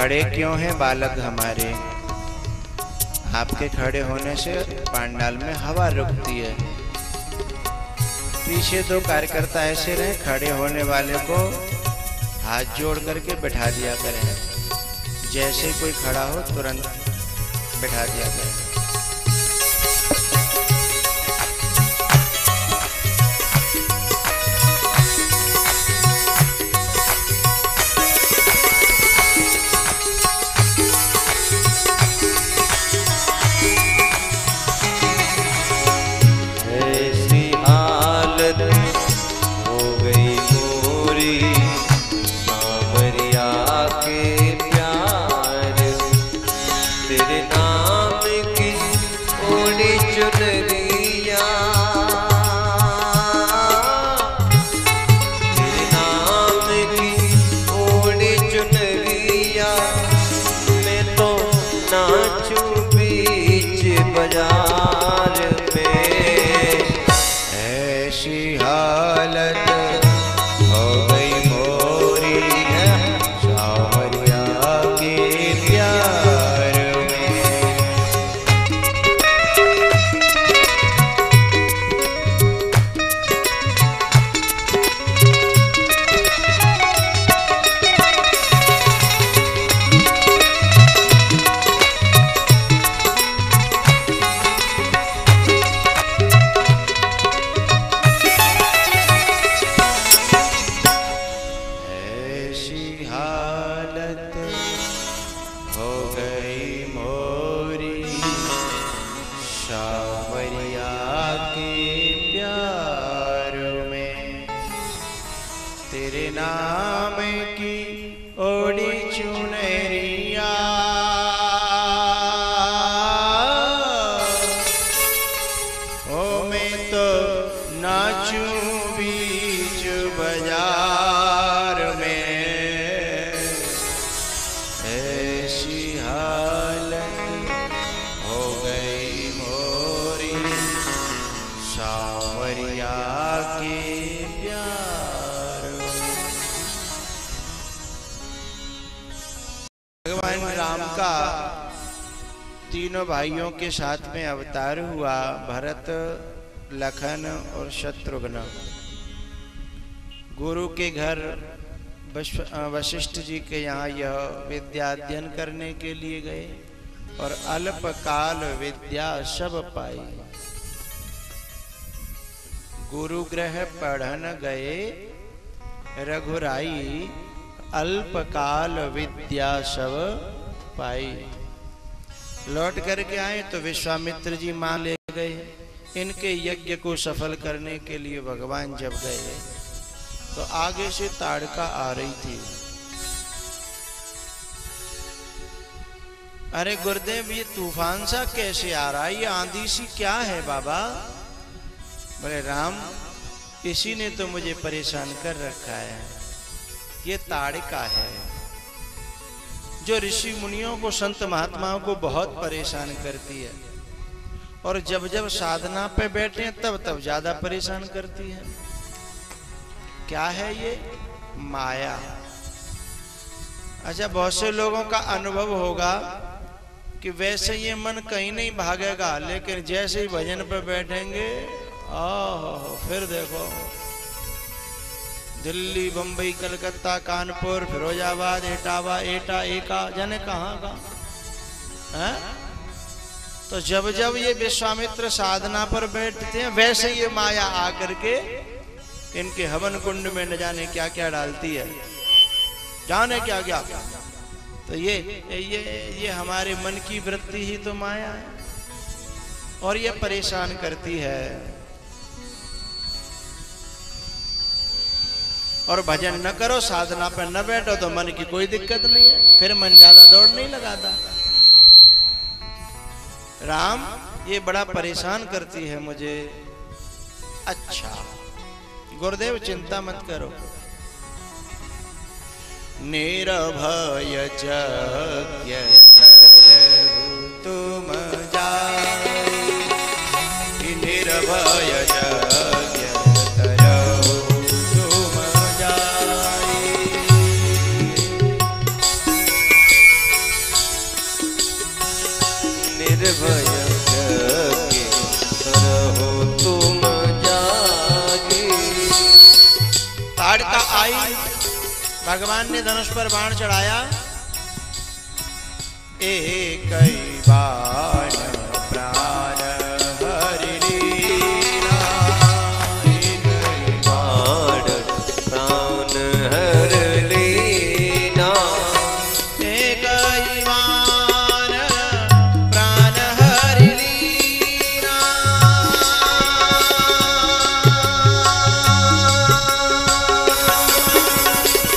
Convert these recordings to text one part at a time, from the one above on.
खड़े क्यों हैं बालक हमारे? आपके खड़े होने से पंडाल में हवा रुकती है। पीछे दो कार्यकर्ता ऐसे रहे, खड़े होने वाले को हाथ जोड़ करके बैठा दिया करें। जैसे कोई खड़ा हो तुरंत बैठा दिया करें। तीनों भाइयों के साथ में अवतार हुआ, भरत, लखन और शत्रुघ्न। गुरु के घर वशिष्ठ जी के यहाँ यह विद्या अध्ययन करने के लिए गए और अल्पकाल विद्या सब पाई। गुरुगृह पढ़न गए रघुराई, अल्पकाल विद्या सब पाई। लौट करके आए तो विश्वामित्र जी मां ले गए। इनके यज्ञ को सफल करने के लिए भगवान जब गए तो आगे से ताड़का आ रही थी। अरे गुरुदेव, ये तूफान सा कैसे आ रहा है? ये आंधी सी क्या है बाबा? बोले राम, इसी ने तो मुझे परेशान कर रखा है। ये ताड़का है जो ऋषि मुनियों को, संत महात्माओं को बहुत परेशान करती है, और जब जब साधना पे बैठे हैं तब तब ज्यादा परेशान करती है। क्या है ये? माया। अच्छा, बहुत से लोगों का अनुभव होगा कि वैसे ये मन कहीं नहीं भागेगा, लेकिन जैसे ही भजन पे बैठेंगे आहो, फिर देखो दिल्ली, बंबई, कलकत्ता, कानपुर, फिरोजाबाद, इटावा, एटा, एका, जाने कहाँ कहाँ। तो जब जब ये विश्वामित्र साधना पर बैठते हैं वैसे ये माया आकर के इनके हवन कुंड में न जाने क्या क्या डालती है, जाने क्या क्या। तो ये हमारे मन की वृत्ति ही तो माया है और ये परेशान करती है। और भजन न करो, साधना पर न बैठो तो मन की कोई दिक्कत नहीं है, फिर मन ज्यादा दौड़ नहीं लगाता। राम, ये बड़ा परेशान करती है मुझे। अच्छा गुरुदेव, चिंता मत करो। निर्भय यज्ञ करहु तुम जाई, निर्भय यज्ञ करहु तुम जाई। निर्भय यज्ञ करहु तुम जाई। ताड़का आई, भगवान ने धनुष पर बाण चढ़ाया। एक बाण प्राण हरि लीला, एक बाण प्राण हरि लीला, एक बाण प्राण हरि लीला।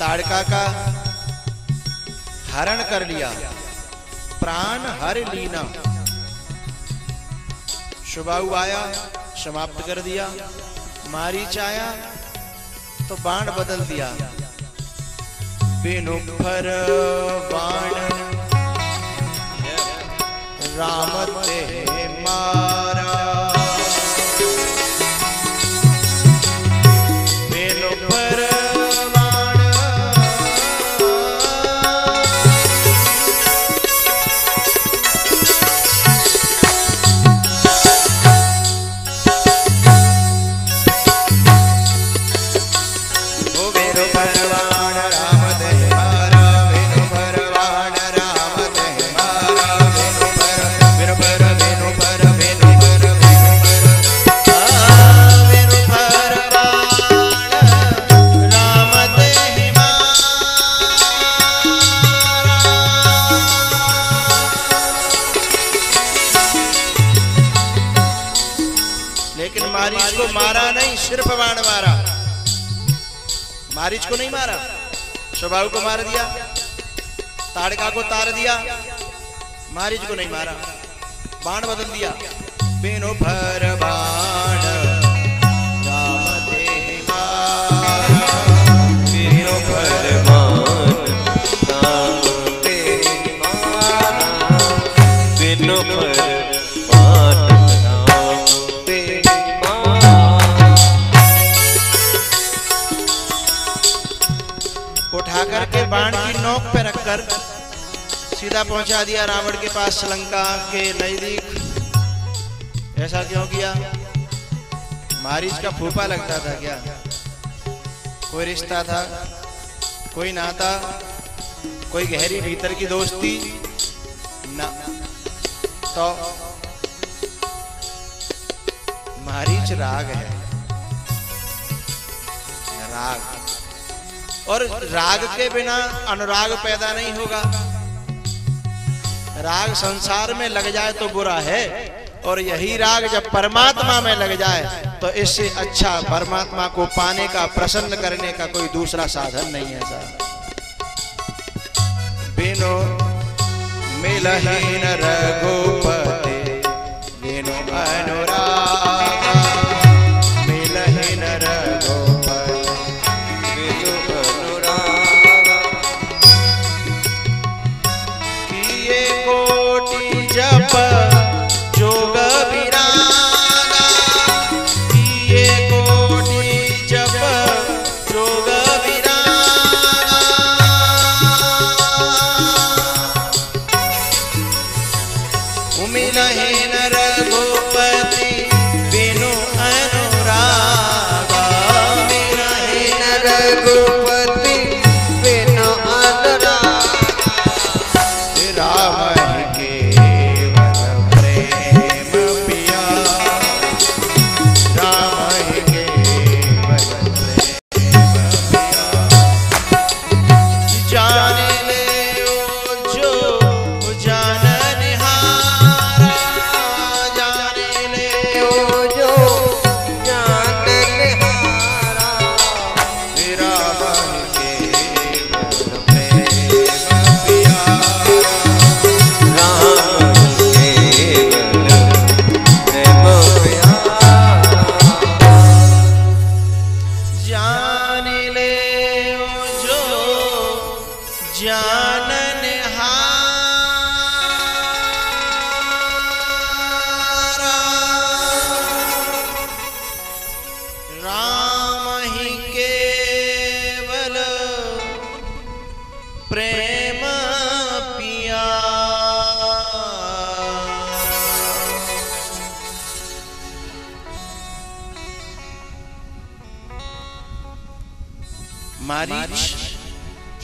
ताड़का का हरण कर लिया, प्राण हर लीना। सुबाहु आया, समाप्त कर दिया। मारीच आया तो बाण बदल दिया। बिनु फर बाण राम ते मारा, बिनु फर सिर्फ बाण मारा, मारीच को नहीं मारा, सुबाहु को मार दिया, ताड़का को तार दिया। मारीच को नहीं मारा, बाण बदल दिया। बेनो भर बाण सीधा पहुंचा दिया रावण के पास श्रीलंका के नजदीक। ऐसा क्यों किया? मारीच का फूफा लगता था क्या? कोई रिश्ता था, कोई नाता, कोई गहरी भीतर की दोस्ती ना। तो मारीच राग है, राग, और राग के बिना अनुराग पैदा नहीं होगा। राग संसार में लग जाए तो बुरा है, और यही राग जब परमात्मा में लग जाए तो इससे अच्छा परमात्मा को पाने का, प्रसन्न करने का कोई दूसरा साधन नहीं है। सर बिनो मिलहि न रघुपति बिनो अनुराग मिलहि न रघुपति बिनु अनुराग किए कोटि जप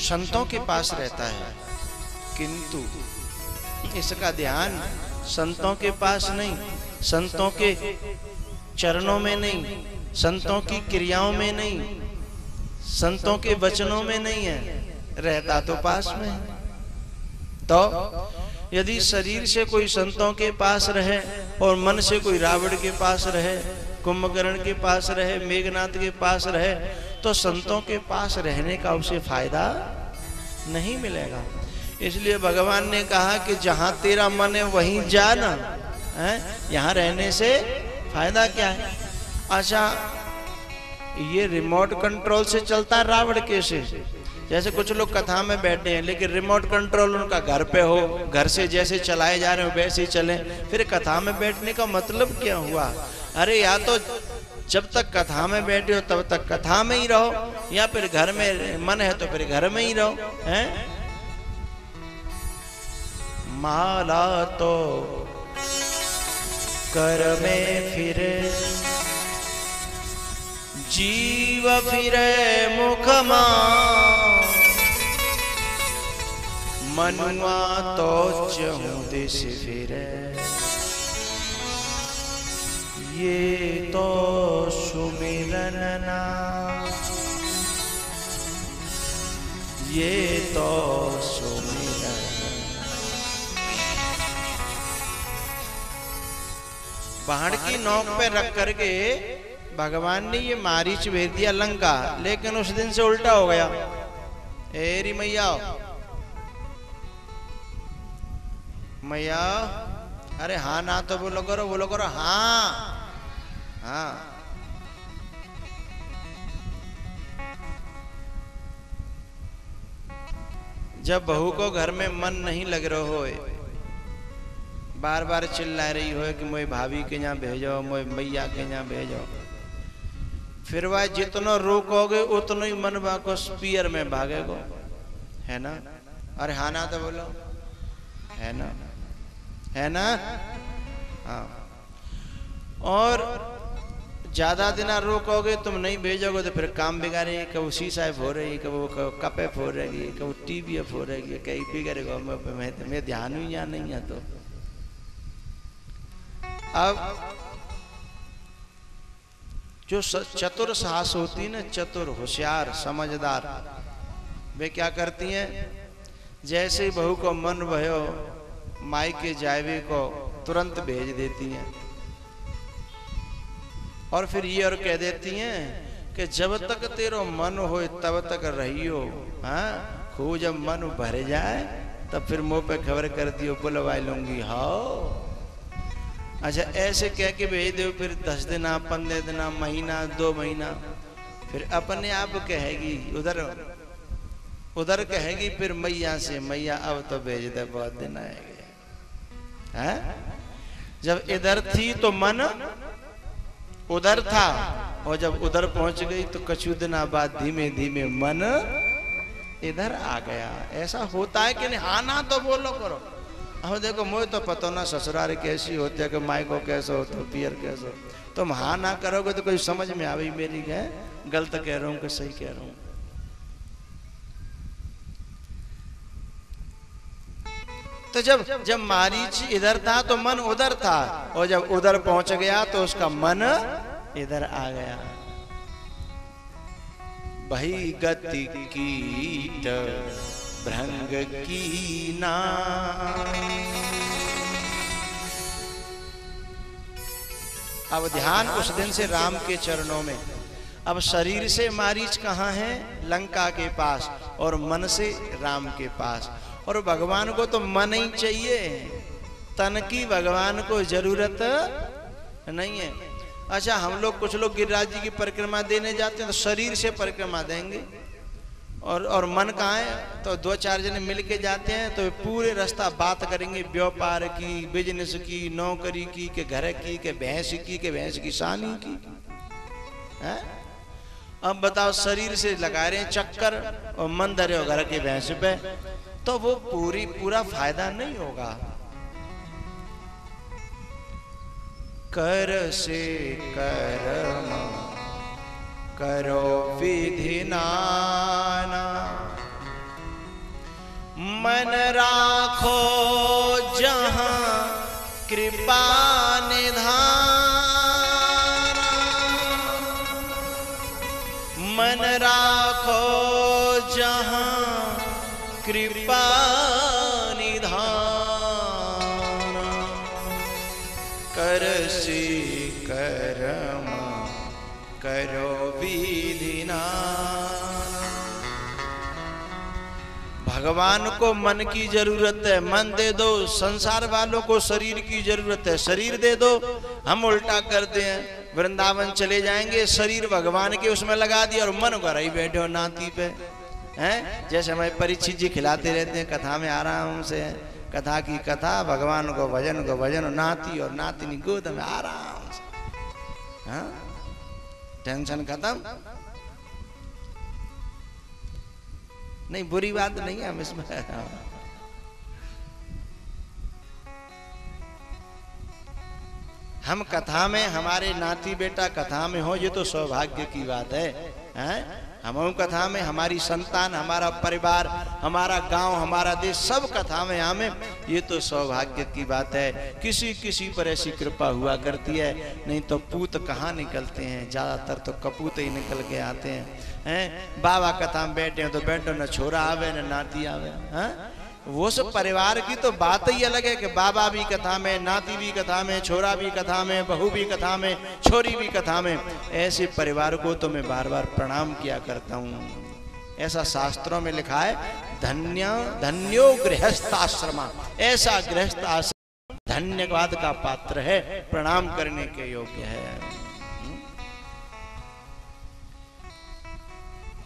संतों के पास रहता है, किंतु इसका ध्यान संतों के पास नहीं, संतों के चरणों में नहीं, संतों की क्रियाओं में नहीं, संतों के वचनों में नहीं है, रहता तो पास में है। तो यदि शरीर से कोई संतों के पास रहे और मन से कोई रावण के पास रहे, कुंभकर्ण के पास रहे, मेघनाथ के पास रहे, तो संतों के पास रहने का उसे फायदा नहीं मिलेगा। इसलिए भगवान ने कहा कि जहां तेरा मन है वहीं जाना है, यहां रहने से फायदा क्या है? अच्छा, ये रिमोट कंट्रोल से चलता है रावण के से। जैसे कुछ लोग कथा में बैठे हैं लेकिन रिमोट कंट्रोल उनका घर पे हो, घर से जैसे चलाए जा रहे हो वैसे ही चले, फिर कथा में बैठने का मतलब क्या हुआ? अरे या तो जब तक कथा में बैठे हो तब तक कथा में ही रहो, या फिर घर में मन है तो फिर घर में ही रहो। हैं माला तो कर में फिरे जीव फिरे मुखमा मनुआ तो चहुं दिश फिरे ये तो सुमिरन नाम ये तो सुमिरन। बाण की नोक पे रख करके भगवान ने ये मारीच भेज दिया लंका, लेकिन उस दिन से उल्टा हो गया। एरी मैया मैया अरे हाँ ना तो बोलो करो हाँ हाँ। जब बहू को घर में मन नहीं लग रहा हो, बार बार चिल्ला रही हो कि मोई भाभी के यहाँ भेजो, मोई मैया के यहाँ भेजो, फिर वह जितना रोकोगे उतना ही मन को स्पीयर में भागेगो, है ना? अरे हाँ ना तो बोलो, है ना? है ना? हाँ। और ज्यादा दिन रोकोगे, तुम नहीं भेजोगे तो फिर काम बिगाड़ेगी, कब शीशा हो रही, कब कपे फो रही, कब टीवी फो रही, कहीं बिगड़ेगा, मैं ध्यान ही यहाँ नहीं है। तो अब जो चतुर सास होती है ना, चतुर होशियार समझदार, वे क्या करती हैं, जैसे ही बहू को मन भयो मायके जावे को तुरंत भेज देती हैं, और फिर ये और कह देती हैं कि जब तक तेरो मन हो तब तक रहियो, हाँ खूब जब मन भर जाए तब फिर मुँह पे खबर कर दियो, बुलवा लूंगी हाओ। अच्छा ऐसे कह के भेज दो, फिर 10 दिन 15 दिन महीना 2 महीना, फिर अपने आप कहेगी उधर उधर कहेगी फिर मैया से, मैया अब तो भेज दे, बहुत दिन आएंगे। हैं जब इधर थी तो मन उधर था, और जब उधर पहुंच गई तो कछु दिन बाद धीमे धीमे मन इधर आ गया। ऐसा होता है कि नहीं? हाँ ना तो बोलो करो। हम देखो मुझे तो पता ना ससुराल कैसी होती है, कि माई को कैसे होते, पियर कैसे, तुम हाँ ना करोगे तो कोई समझ में आवे मेरी गलत कह रहा हूँ कि सही कह रहा हूँ। तो जब मारीच इधर था तो मन उधर था, और जब उधर पहुंच गया तो उसका मन इधर आ गया। भई गति कीट भ्रंग कीना, अब ध्यान उस दिन से राम के चरणों में। अब शरीर से मारीच कहाँ है? लंका के पास, और मन से राम के पास। और भगवान को तो मन ही चाहिए, तन की भगवान को जरूरत नहीं है। अच्छा हम लोग कुछ लोग गिरिराज जी की परिक्रमा देने जाते हैं तो शरीर से परिक्रमा देंगे, और मन कहाँ है? तो 2-4 जने मिल के जाते हैं तो पूरे रास्ता बात करेंगे, व्यापार की, बिजनेस की, नौकरी की, के घर की, के भैंस की, के भैंस की सानी की, है? अब बताओ शरीर से लगा रहे हैं चक्कर और मन धरे हो घर के भैंस पे, तो वो पूरा फायदा नहीं होगा। कर से कर्म करो विधि नाना, मन राखो जहां कृपा निधाना, मन राखो जहां कृपा निधान, कर से कर्म करो विधिना। भगवान को मन की जरूरत है, मन दे दो। संसार वालों को शरीर की जरूरत है, शरीर दे दो। हम उल्टा करते हैं, वृंदावन चले जाएंगे, शरीर भगवान के उसमें लगा दिया और मन घर ही बैठे हो नाती पे, हैं? जैसे हमारे परीक्षित जी खिलाते रहते हैं, कथा में आराम से कथा की कथा, भगवान को भजन, नाती और नातिनी गोद में आराम से, हाँ? टेंशन खत्म। नहीं बुरी बात नहीं है, हम इसमें हम कथा में, हमारे नाती बेटा कथा में हो, ये तो सौभाग्य की बात है, हैं? हम कथा में हमारी संतान, हमारा परिवार, हमारा गांव, हमारा देश सब कथा में आमे, ये तो सौभाग्य की बात है। किसी किसी पर ऐसी कृपा हुआ करती है, नहीं तो पूत कहाँ निकलते हैं, ज्यादातर तो कपूत ही निकल के आते हैं, हैं? बाबा कथा में बैठे हैं तो बैठो, न छोरा आवे न नाती आवे, हैं? वो सब परिवार की तो बात ही अलग है कि बाबा भी कथा में, नाती भी कथा में, छोरा भी कथा में, बहू भी कथा में, छोरी भी कथा में। ऐसे परिवार को तो मैं बार बार प्रणाम किया करता हूँ। ऐसा शास्त्रों में लिखा है, धन्य धन्यो गृहस्थाश्रम, ऐसा गृहस्थ आश्रम धन्यवाद का पात्र है, प्रणाम करने के योग्य है।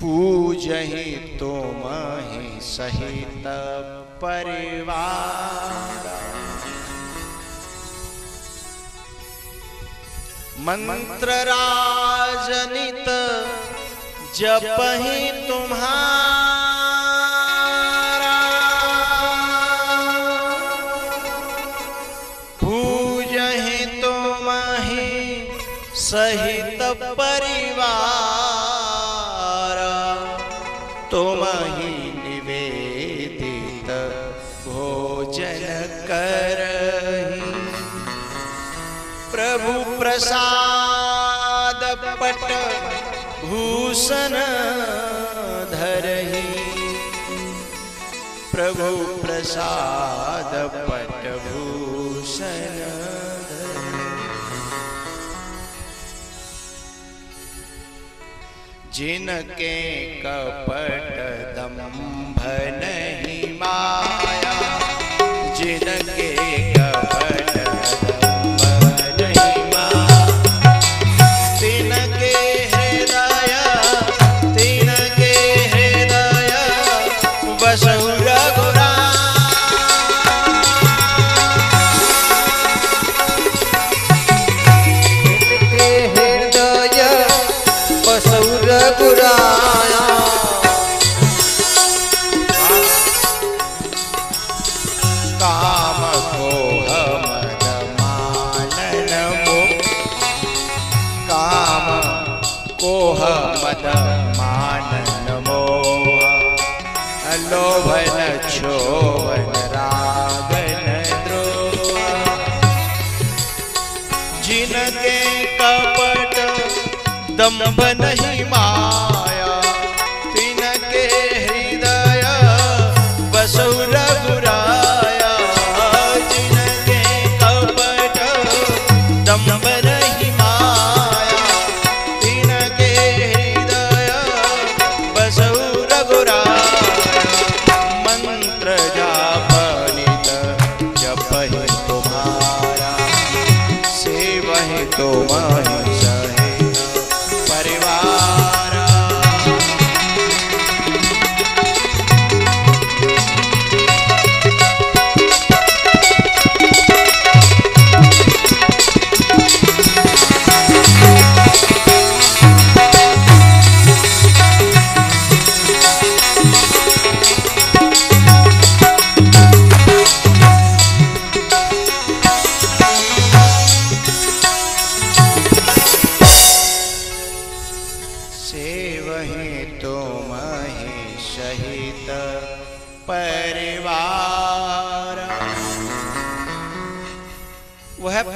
पूजहि तो महि सहित परिवार, मंत्र राजनित जपहि तुम्हारा। पूजहि तो महि सहित परिवार, तुम्हि निवेदित भोजन करहि। प्रभु प्रसाद पट भूषण धरहि, प्रभु प्रसाद पट भूषण धरहि। जिनके कपट दंभ नहीं माया, जिनके कपट दंभ नहीं माया, तिनके हृदय बसौ रघुराया। जिनके कपट दंभ नहीं माया, तिनके हृदय बसौ रघुराया। मंत्र जाप नित जपहि तुम्हारा, सेवहि तुम्हारी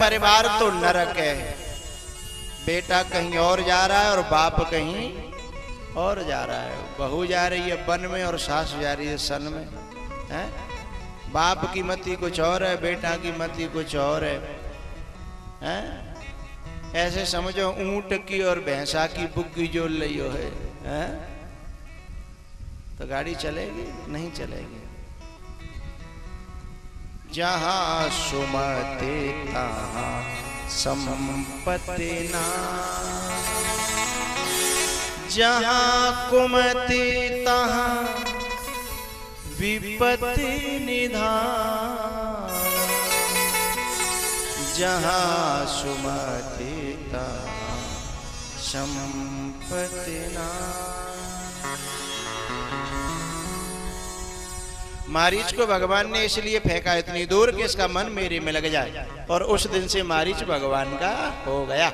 परिवार तो नरक है। बेटा कहीं और जा रहा है और बाप कहीं और जा रहा है, बहू जा रही है बन में और सास जा रही है सन में, हैं? बाप की मति कुछ और है, बेटा की मति कुछ और है, हैं? ऐसे समझो ऊंट की और भैंसा की बुग्गी जोड़ लियो है, हैं? तो गाड़ी चलेगी नहीं चलेगी। जहाँ सुमति तहाँ संपत्ति नाम, जहाँ कुमति तहाँ विपत्ति निधान। जहाँ सुमति तहाँ संपत्ति नाम। मारीच को भगवान ने इसलिए फेंका इतनी दूर कि इसका मन मेरे में लग जाए, और उस दिन से मारीच भगवान का हो गया।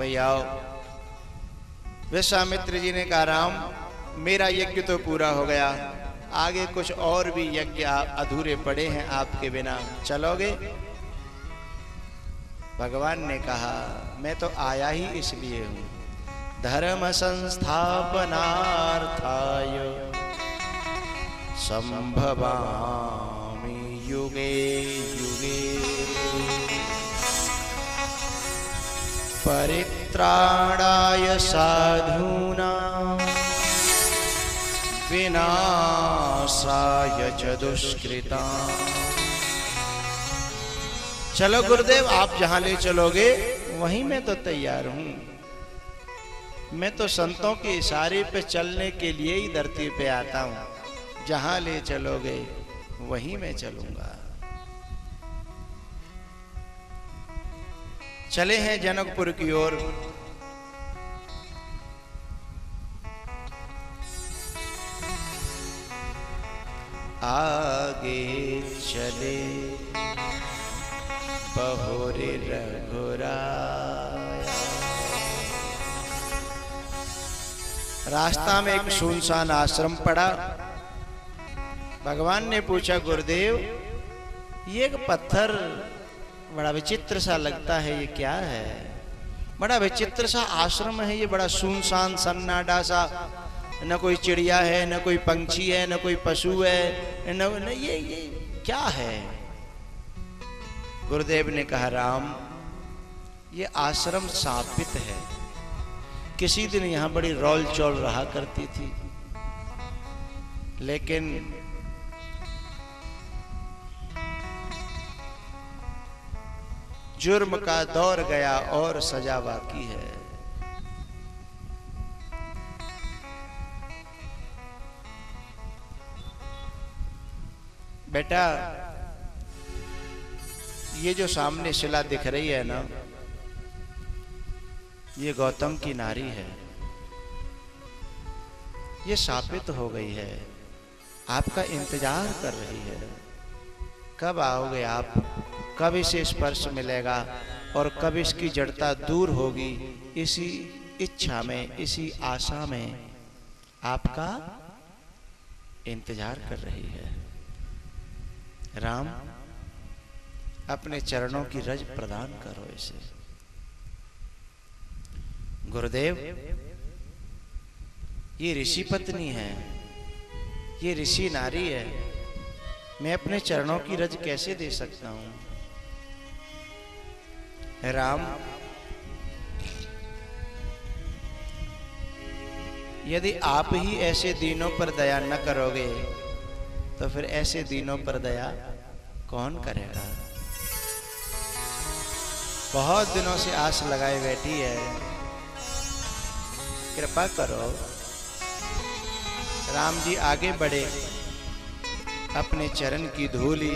भैया विश्वामित्र जी ने कहा राम मेरा यज्ञ तो पूरा हो गया, आगे कुछ और भी यज्ञ अधूरे पड़े हैं, आपके बिना चलोगे? भगवान ने कहा मैं तो आया ही इसलिए हूं धर्म संस्थापनार्थाय संभवामि युगे युगे। परित त्राणाय साधूनां विनाशाय च दुष्कृतां। चलो गुरुदेव, आप जहां ले चलोगे वहीं मैं तो तैयार हूं। मैं तो संतों के इशारे पे चलने के लिए ही धरती पे आता हूं। जहां ले चलोगे वहीं मैं चलूंगा। चले हैं जनकपुर की ओर। आगे चले बहोरे रघुराया। रास्ता में एक सुनसान आश्रम पड़ा। भगवान ने पूछा, गुरुदेव ये एक पत्थर बड़ा विचित्र सा लगता है, ये क्या है? बड़ा विचित्र सा आश्रम है ये, बड़ा सुनसान सन्नाटा सा, न कोई चिड़िया है, न कोई पंछी है, न कोई पशु है, न ये क्या है? गुरुदेव ने कहा, राम ये आश्रम शापित है। किसी दिन यहाँ बड़ी रौल चौल रहा करती थी, लेकिन जुर्म का दौर गया और सजा बाकी है। बेटा, ये जो सामने शिला दिख रही है ना, ये गौतम की नारी है। ये शापित हो गई है, आपका इंतजार कर रही है। कब आओगे आप, कब इसे स्पर्श मिलेगा और कब इसकी जड़ता दूर होगी, इसी इच्छा में, इसी आशा में आपका इंतजार कर रही है। राम अपने चरणों की रज प्रदान करो इसे। गुरुदेव ये ऋषि पत्नी है, ये ऋषि नारी है, मैं अपने चरणों की रज कैसे दे सकता हूं? राम यदि आप ही ऐसे दीनों पर दया न करोगे तो फिर ऐसे दीनों पर दया कौन करेगा? बहुत दिनों से आस लगाए बैठी है, कृपा करो। राम जी आगे बढ़े, अपने चरण की धूली,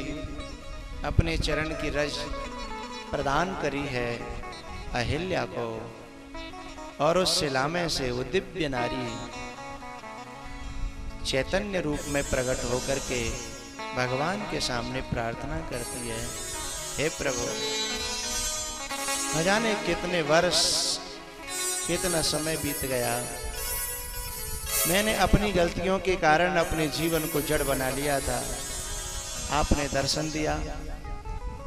अपने चरण की रज प्रदान करी है अहिल्या को, और उस शिला में से वो दिव्य नारी चैतन्य रूप में प्रकट होकर के भगवान के सामने प्रार्थना करती है, हे प्रभु, न जाने कितने वर्ष, कितना समय बीत गया, मैंने अपनी गलतियों के कारण अपने जीवन को जड़ बना लिया था। आपने दर्शन दिया,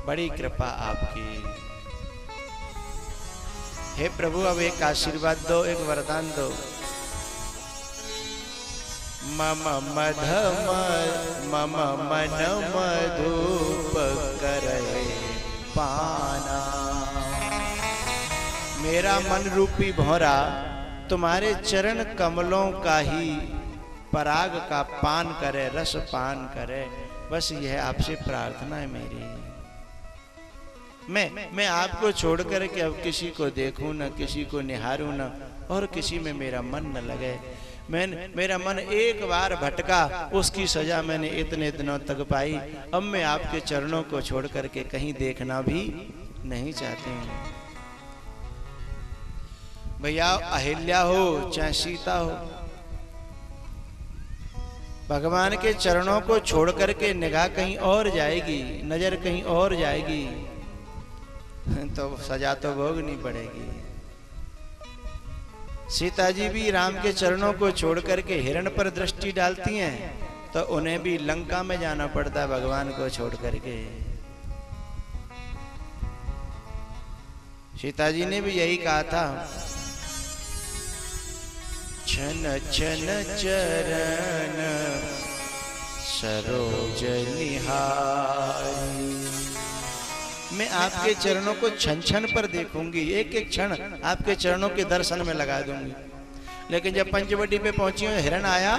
बड़ी कृपा आपकी। हे प्रभु, अब एक आशीर्वाद दो, एक वरदान दो। मम मध मम मन मधुप करे पाना। मेरा मन रूपी भौरा तुम्हारे चरण कमलों का ही पराग का पान करे, रस पान करे। बस यह आपसे प्रार्थना है मेरी। मैं आपको छोड़कर के अब किसी को देखूं ना, किसी को निहारूं ना, और किसी में मेरा मन न लगे। मेरा मन एक बार भटका, उसकी सजा मैंने इतने दिनों तक पाई। अब मैं आपके चरणों को छोड़ करके कहीं देखना भी नहीं चाहती हूं। भैया, अहिल्या हो चाहे सीता हो, भगवान के चरणों को छोड़ करके निगाह कहीं और जाएगी, नजर कहीं और जाएगी, तो सजा तो भोगनी पड़ेगी। सीता जी भी राम के चरणों को छोड़ करके हिरण पर दृष्टि डालती हैं, तो उन्हें भी लंका में जाना पड़ता है भगवान को छोड़ करके। सीता जी ने भी यही कहा था, छन छन चरण सरोज निहारी। मैं आपके चरणों को क्षण क्षण पर देखूंगी, एक एक क्षण आपके चरणों के दर्शन में लगा दूंगी। लेकिन जब पंचवटी पे पहुंची और हिरण आया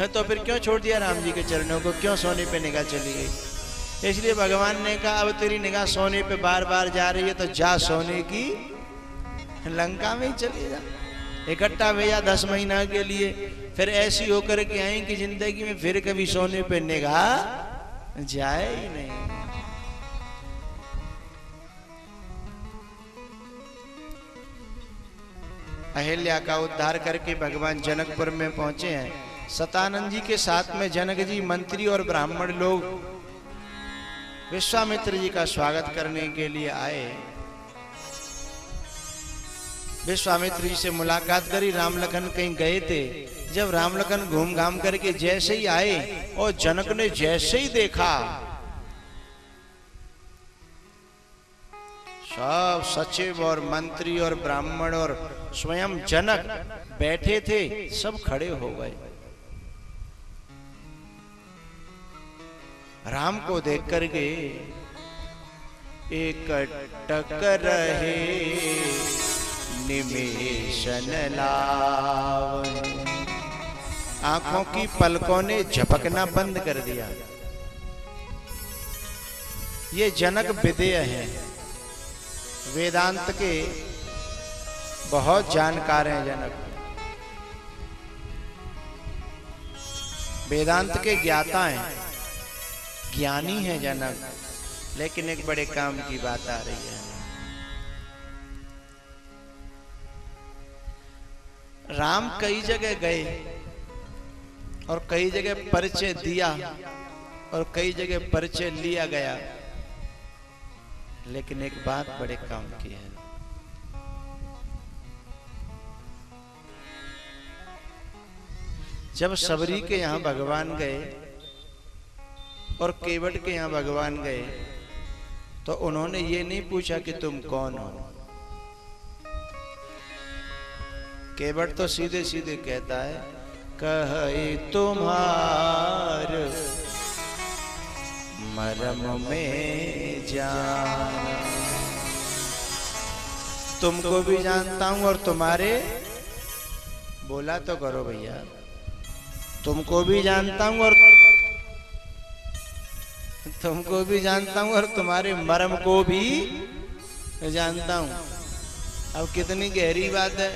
है तो फिर क्यों छोड़ दिया राम जी के चरणों को, क्यों सोने पे निगाह चली गई? इसलिए भगवान ने कहा अब तेरी निगाह सोने पे बार बार जा रही है तो जा सोने की लंका में ही चली जा। इकट्ठा भैया 10 महीना के लिए, फिर ऐसी होकर के आई कि जिंदगी में फिर कभी सोने पे निगाह जाए ही नहीं। अहिल्या का उद्धार करके भगवान जनकपुर में पहुंचे हैं। सतानंद जी के साथ में जनक जी, मंत्री और ब्राह्मण लोग विश्वामित्र जी का स्वागत करने के लिए आए। विश्वामित्र जी से मुलाकात करी। राम लखन कहीं गए थे। जब राम लखन घूम घाम करके जैसे ही आए और जनक ने जैसे ही देखा सब सचिव और मंत्री और ब्राह्मण और स्वयं जनक बैठे थे, सब खड़े हो गए। राम को देख कर के एक टक रहे निमेशन लावन, आंखों की पलकों ने झपकना बंद कर दिया। ये जनक विदेय हैं, वेदांत के बहुत जानकार हैं। जनक वेदांत के ज्ञाता हैं, ज्ञानी है जनक। लेकिन एक बड़े काम की बात आ रही है। राम कई जगह गए और कई जगह परिचय दिया और कई जगह परिचय लिया गया, लेकिन एक बात बड़े काम की है। जब शबरी के यहां भगवान गए और केवट के यहाँ भगवान गए तो उन्होंने ये नहीं पूछा कि तुम कौन हो। केवट तो सीधे सीधे कहता है कहे तुम्हार मरम में जान, तुमको भी जानता हूं और तुम्हारे, बोला तो करो भैया, तुमको भी जानता हूं और तुमको भी जानता हूं और तुम्हारे मरम को भी जानता हूं। अब कितनी गहरी बात है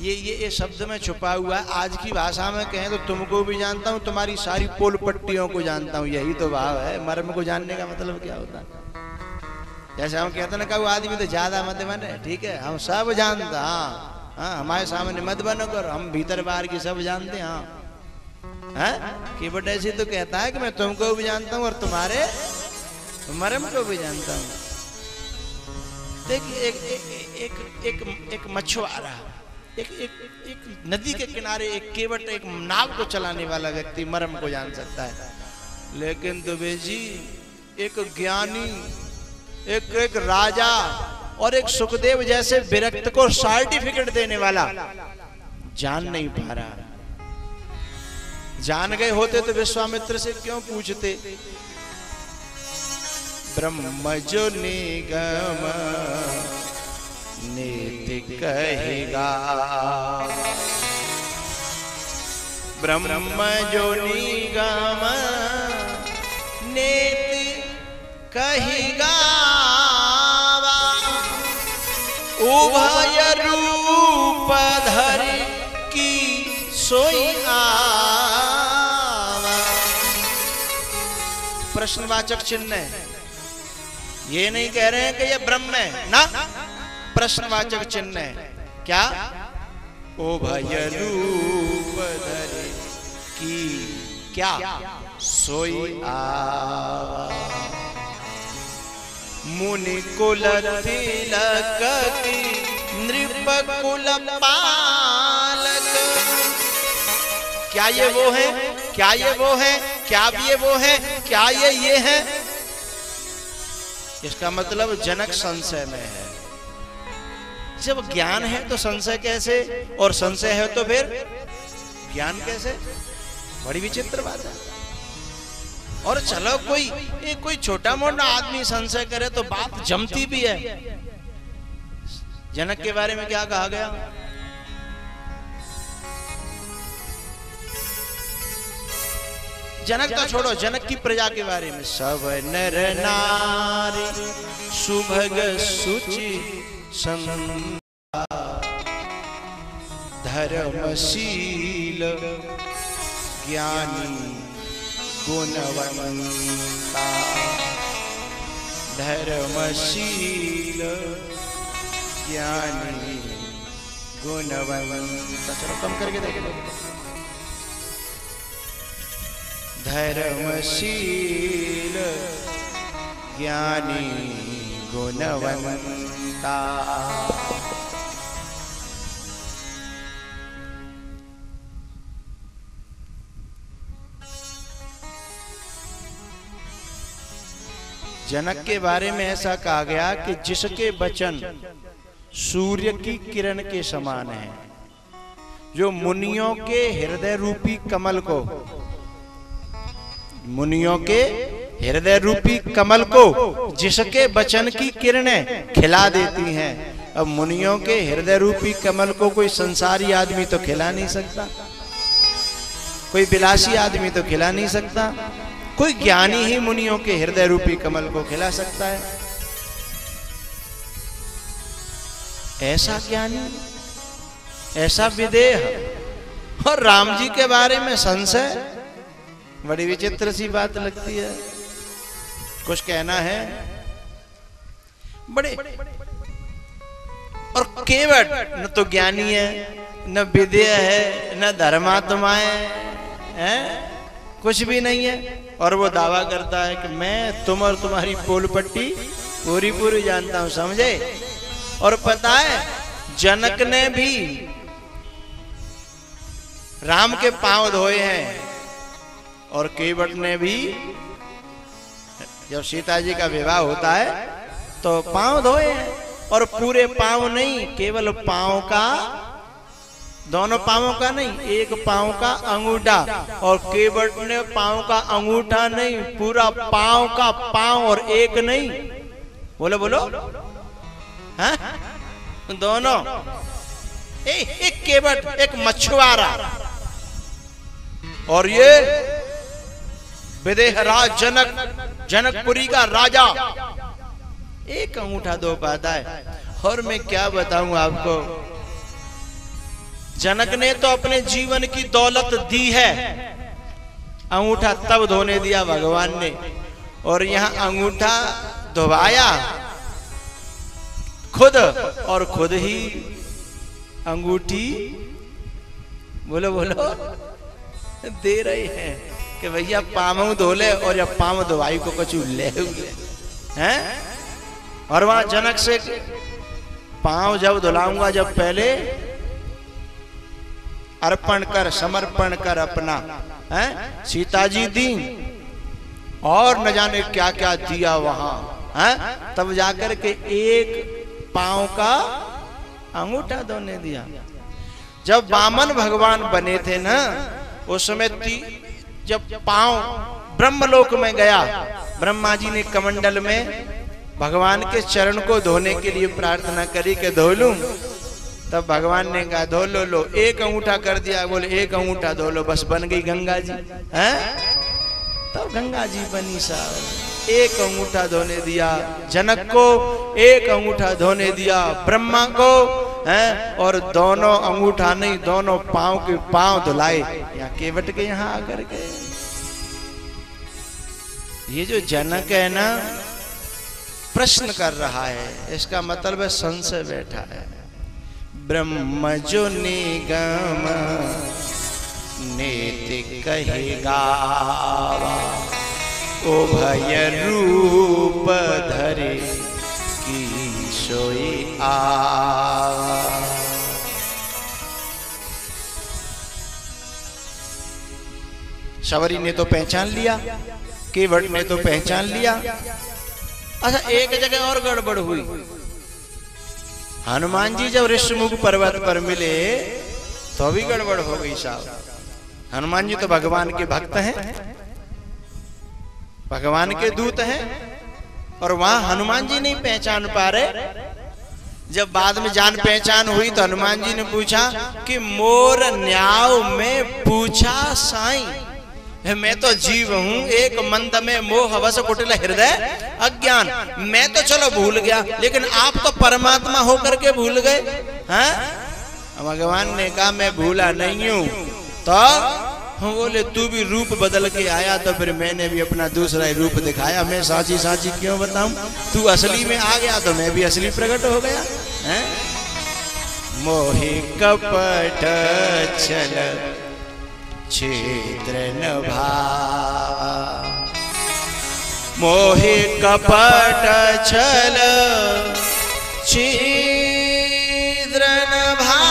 ये शब्द में छुपा हुआ है। आज की भाषा में कहें तो तुमको भी जानता हूं, तुम्हारी सारी पोल पट्टियों को जानता हूं, यही तो भाव है। मरम को जानने का मतलब क्या होता है? जैसे हम कहते हैं ना कहो आदमी तो ज्यादा मत बने, ठीक है हम सब जानते, हाँ हमारे सामने मत बनो करो, हम भीतर बाहर की सब जानते हाँ है? कि बट ऐसी तो कहता है कि मैं तुमको भी जानता हूं और तुम्हारे मरम को भी जानता हूं। देखिए एक मछुआरा, एक नदी के किनारे एक केवट, एक नाव को चलाने वाला व्यक्ति मरम को जान सकता है, लेकिन दुबे जी एक ज्ञानी, एक राजा और एक सुखदेव जैसे विरक्त को सर्टिफिकेट देने वाला जान नहीं पा रहा। जान गए होते तो विश्वामित्र से क्यों पूछते? ब्रह्म जो निगम नीति कहेगा, ब्रह्म जो निगम नीति कहेगा, उभय रूप धर की सोई आ। प्रश्नवाचक चिन्ह है, ये नहीं कह रहे हैं कि यह ब्रह्म है ना, प्रश्नवाचक चिन्ह है। क्या? उभय रूप धरि की क्या सोई आवा, मुनि कुल तिलक की नृप कुल पालक। क्या ये वो है? क्या ये वो है? क्या ये वो है? क्या ये है? इसका मतलब जनक संशय में है। जब ज्ञान है तो संशय कैसे, और संशय है तो फिर ज्ञान कैसे? बड़ी विचित्र बात है। और चलो कोई छोटा मोटा आदमी संशय करे तो बात जमती भी है। जनक के बारे में क्या कहा गया? जनक तो छोड़ो, जनक की प्रजा के बारे में सब नर नारी सुभग सुचि धर्मशील ज्ञानी गुणवंता धर्मशील ज्ञानी गुणवंता। चलो कम करके देखें। धर्मशील ज्ञानी गुणवंता। जनक के बारे में ऐसा कहा गया कि जिसके वचन सूर्य की किरण के समान है, जो मुनियों के हृदय रूपी कमल को जिसके वचन की किरणें खिला देती हैं। अब मुनियों के हृदय रूपी कमल को कोई संसारी आदमी तो खिला नहीं सकता, कोई विलासी आदमी तो खिला नहीं सकता, कोई ज्ञानी ही मुनियों के हृदय रूपी कमल को खिला सकता है। ऐसा ज्ञानी, ऐसा विदेह। और राम जी के बारे में संशय बड़ी विचित्र सी बात लगती है। कुछ कहना है बड़े और केवट, न तो ज्ञानी है, न विद्या है, न धर्मात्मा है, कुछ भी नहीं है। और वो दावा करता है कि मैं तुम और तुम्हारी पोल पट्टी पूरी पूरी जानता हूं, समझे। और पता है जनक ने भी राम के पांव धोए हैं और केवट ने भी जब सीता जी का विवाह होता है तो पांव धोए हैं। और पूरे पांव नहीं, केवल पांव का, दोनों पांवों का नहीं, एक पांव का अंगूठा। और केवट ने पांव का अंगूठा नहीं, पूरा पांव का पांव और एक नहीं, बोलो बोलो, हाँ? दोनों। एक केवट एक मछुआरा और ये विदेहराज जनक, जनकपुरी का राजा, एक अंगूठा दो पाता है। और मैं क्या बताऊं आपको, जनक ने तो अपने जीवन की दौलत दी है। अंगूठा तब धोने दिया भगवान ने, और यहां अंगूठा धोवाया खुद, और खुद ही अंगूठी बोलो बोलो दे रहे हैं कि भैया पाँव धोले और या पाँव धोवाई को कछु ले हैं। और वहां जनक से पाँव जब धुलाऊंगा जब पहले अर्पण कर, समर्पण कर अपना, हैं। सीता जी दी और न जाने क्या क्या दिया वहां, हैं। तब जाकर के एक पाँव का अंगूठा धोने दिया। जब वामन भगवान बने थे ना, उस समय जब पांव ब्रह्मलोक में गया, ब्रह्मा जी ने कमंडल में भगवान के चरण को धोने के लिए प्रार्थना करी कि धो लूं। तब भगवान ने कहा धो लो लो, एक अंगूठा कर दिया, बोले एक अंगूठा धो लो, बस बन गई गंगा जी, हैं। तब गंगा जी बनी साहब, एक अंगूठा धोने दिया जनक को, एक अंगूठा धोने दिया ब्रह्मा को, हैं। और दोनों अंगूठा नहीं, दोनों पांव के पांव धुलाए यहाँ केवट के यहाँ आकर के। ये जो जनक है ना, प्रश्न कर रहा है, इसका मतलब है संशय बैठा है। ब्रह्म जो निगम नेति कहेगा, ओ भय रूप धरे की सोई आवा। शबरी ने तो पहचान लिया, केवट ने तो पहचान लिया। अच्छा, एक जगह और गड़बड़ हुई। हनुमान जी जब ऋषमुख पर्वत पर मिले तो भी गड़बड़ हो गई साहब। हनुमान जी तो भगवान के भक्त हैं, भगवान के दूत हैं और वहां हनुमान जी नहीं पहचान पा रहे। जब बाद में जान पहचान हुई तो हनुमान जी ने पूछा कि मोर न्याव में पूछा साईं, मैं तो जीव हूं एक मंद में मोह वश कुटिल हृदय अज्ञान। मैं तो चलो भूल गया लेकिन आप तो परमात्मा होकर के भूल गए हैं। भगवान ने कहा मैं भूला नहीं हूं। तो हम बोले तू भी रूप बदल के आया तो फिर मैंने भी अपना दूसरा ही रूप दिखाया। मैं साची साची क्यों बताऊं, तू असली में आ गया तो मैं भी असली प्रकट हो गया है। मोहि कपट छल क्षेत्र न भावा, मोहि कपट छल क्षेत्र न भावा।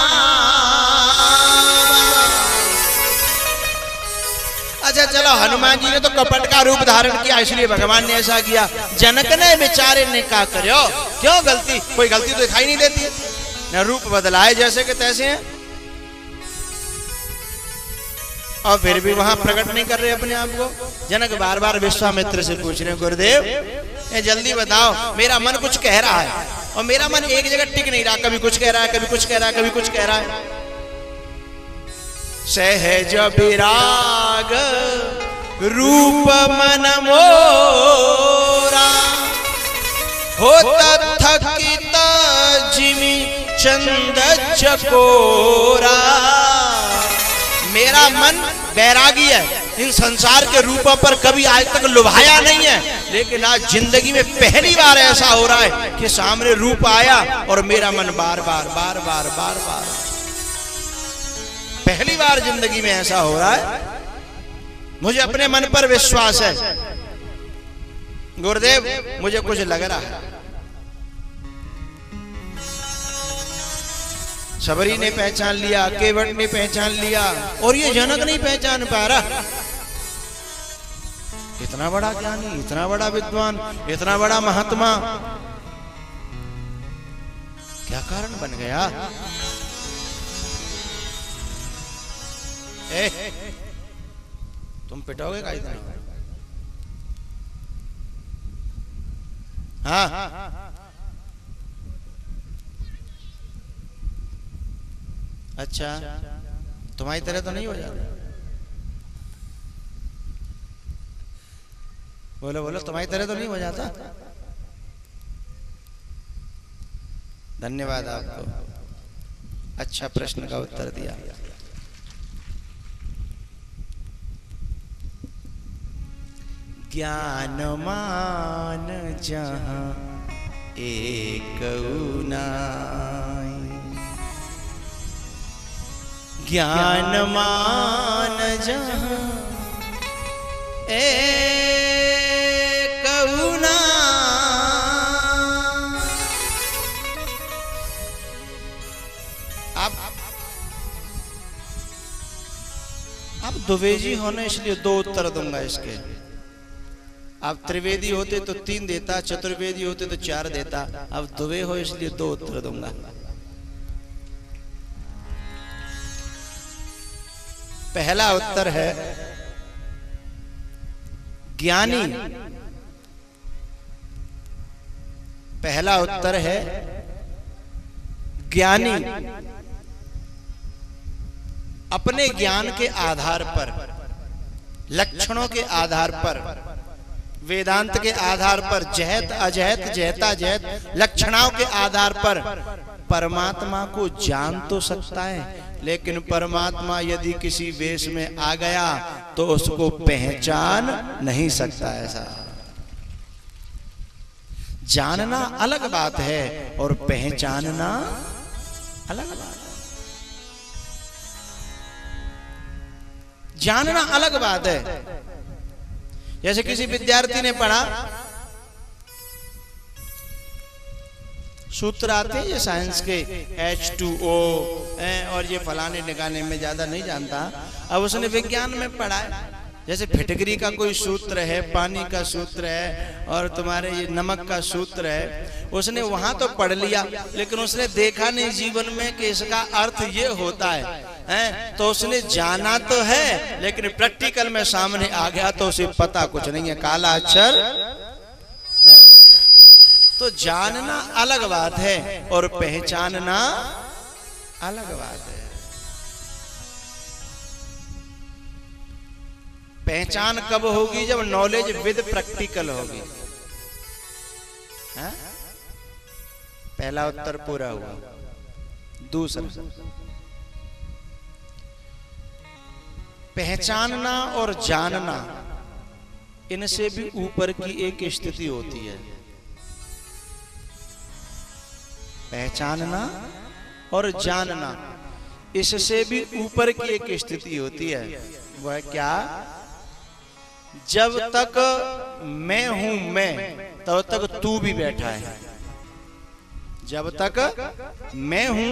अच्छा चलो हनुमान जी ने तो कपट का रूप धारण किया इसलिए भगवान ने ऐसा किया। जनक ने बेचारे ने कहा करो क्यों गलती, कोई गलती तो दिखाई नहीं देती न, रूप बदलाए जैसे के तैसे हैं और फिर भी वहां प्रकट नहीं कर रहे अपने आप को। जनक बार बार विश्वामित्र से पूछ रहे गुरुदेव जल्दी बताओ, मेरा मन कुछ कह रहा है और मेरा मन एक जगह टिक नहीं रहा, कभी कुछ कह रहा है कभी कुछ कह रहा है कभी कुछ कह रहा है। सहज विराग रूप मन मोरा, होत थकित जिमि चंद चकोरा। मेरा मन बैरागी है, इन संसार के रूपों पर कभी आज तक लुभाया नहीं है, लेकिन आज जिंदगी में पहली बार ऐसा हो रहा है कि सामने रूप आया और मेरा मन बार बार बार बार बार बार, पहली बार जिंदगी में ऐसा हो रहा है। मुझे अपने मन पर विश्वास है गुरुदेव, मुझे कुछ लग रहा है। शबरी ने पहचान लिया, केवट ने पहचान लिया और ये जनक नहीं पहचान पा रहा। इतना बड़ा ज्ञानी, इतना बड़ा विद्वान, इतना बड़ा महात्मा क्या कारण बन गया। तुम पिटोगे का इतना? हाँ अच्छा, तुम्हारी तरह तो नहीं हो जाता। बोलो बोलो, तुम्हारी तरह तो नहीं हो जाता। धन्यवाद आपको, अच्छा प्रश्न का उत्तर दिया। ज्ञान मान जहां एक नाई, ज्ञान मान जहां एक नाई। आप द्विवेदी होने इसलिए दो उत्तर दूंगा इसके। आप त्रिवेदी होते तो तीन देता, चतुर्वेदी होते तो चार देता, अब दुबे हो इसलिए दो उत्तर दूंगा। पहला उत्तर है ज्ञानी, पहला उत्तर है ज्ञानी अपने ज्ञान के आधार पर, लक्षणों के आधार पर, वेदांत के आधार पर, जहत अजहत जहता जहत लक्षणाओं के आधार पर परमात्मा को जान तो सकता है, लेकिन परमात्मा यदि किसी वेश में आ गया तो उसको पहचान नहीं सकता। ऐसा जानना अलग बात है और पहचानना अलग बात है। जानना अलग बात है। जैसे किसी विद्यार्थी ने पढ़ा, सूत्र आते हैं ये साइंस के H2O और ये फलाने निकालने में ज्यादा नहीं जानता। अब उसने विज्ञान में पढ़ा है, जैसे फिटकरी का कोई सूत्र है, पानी का सूत्र है और तुम्हारे ये नमक का सूत्र है। उसने वहां तो पढ़ लिया लेकिन उसने देखा नहीं जीवन में कि इसका अर्थ ये होता है। तो उसने जाना तो है, लेकिन प्रैक्टिकल में सामने आ गया तो उसे पता कुछ नहीं है, काला अक्षर। तो जानना अलग बात है और पहचानना अलग बात है। पहचान कब होगी? जब नॉलेज विद प्रैक्टिकल होगी। पहला उत्तर पूरा हुआ। दूसरा, पहचानना और जानना इनसे भी ऊपर की एक स्थिति होती है। पहचानना और जानना इससे भी ऊपर की एक स्थिति होती है। वह क्या? जब तक मैं हूं मैं, तब तक तू भी बैठा है। जब तक मैं हूं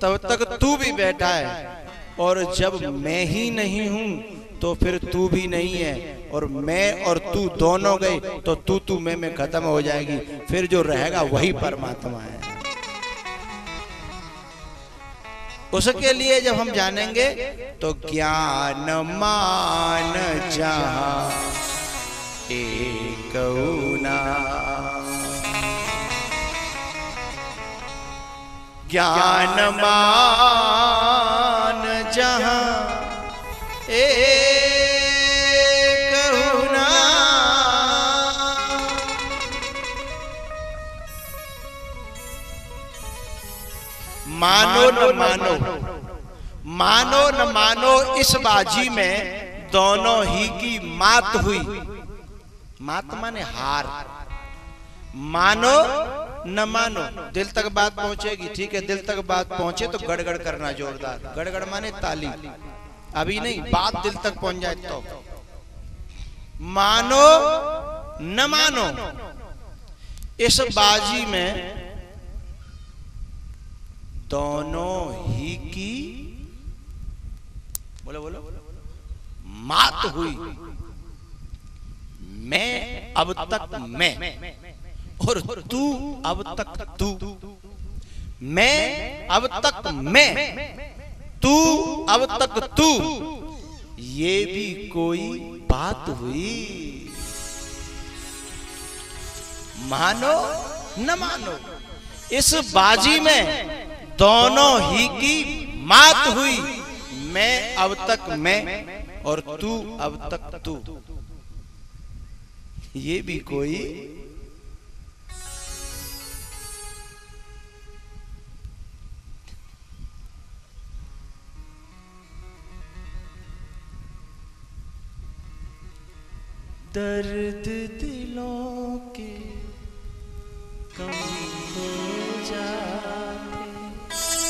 तब तक तू भी बैठा है, और जब मैं ही नहीं हूं तो फिर तू भी नहीं है। और मैं और तू दोनों गए तो तू मैं खत्म हो जाएगी, फिर जो रहेगा वही परमात्मा है। उसके लिए जब हम जानेंगे तो ज्ञान मान जहां एक ना, ज्ञान मान जहां एक ना। मानो न मानो इस बाजी में दोनों ही की मात हुई। मात माने हार। मानो न मानो, दिल तक बात पहुंचेगी, ठीक है। दिल तक बात पहुंचे तो गड़गड़ करना जोरदार। गड़गड़ माने ताली, अभी नहीं, बात दिल तक पहुंच जाए तो। मानो न मानो इस बाजी में दोनों ही की बोलो मात हुई। मैं अब तक मैं, और तू अब तक तू। मैं अब तक मैं, तू अब तक तू। ये भी कोई बात हुई? मानो न मानो इस बाजी में दोनों ही की मात हुई। मैं अब तक मैं, और तू अब तक तू। ये भी कोई दर्द दिलों के कम हो जाते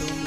तुम हो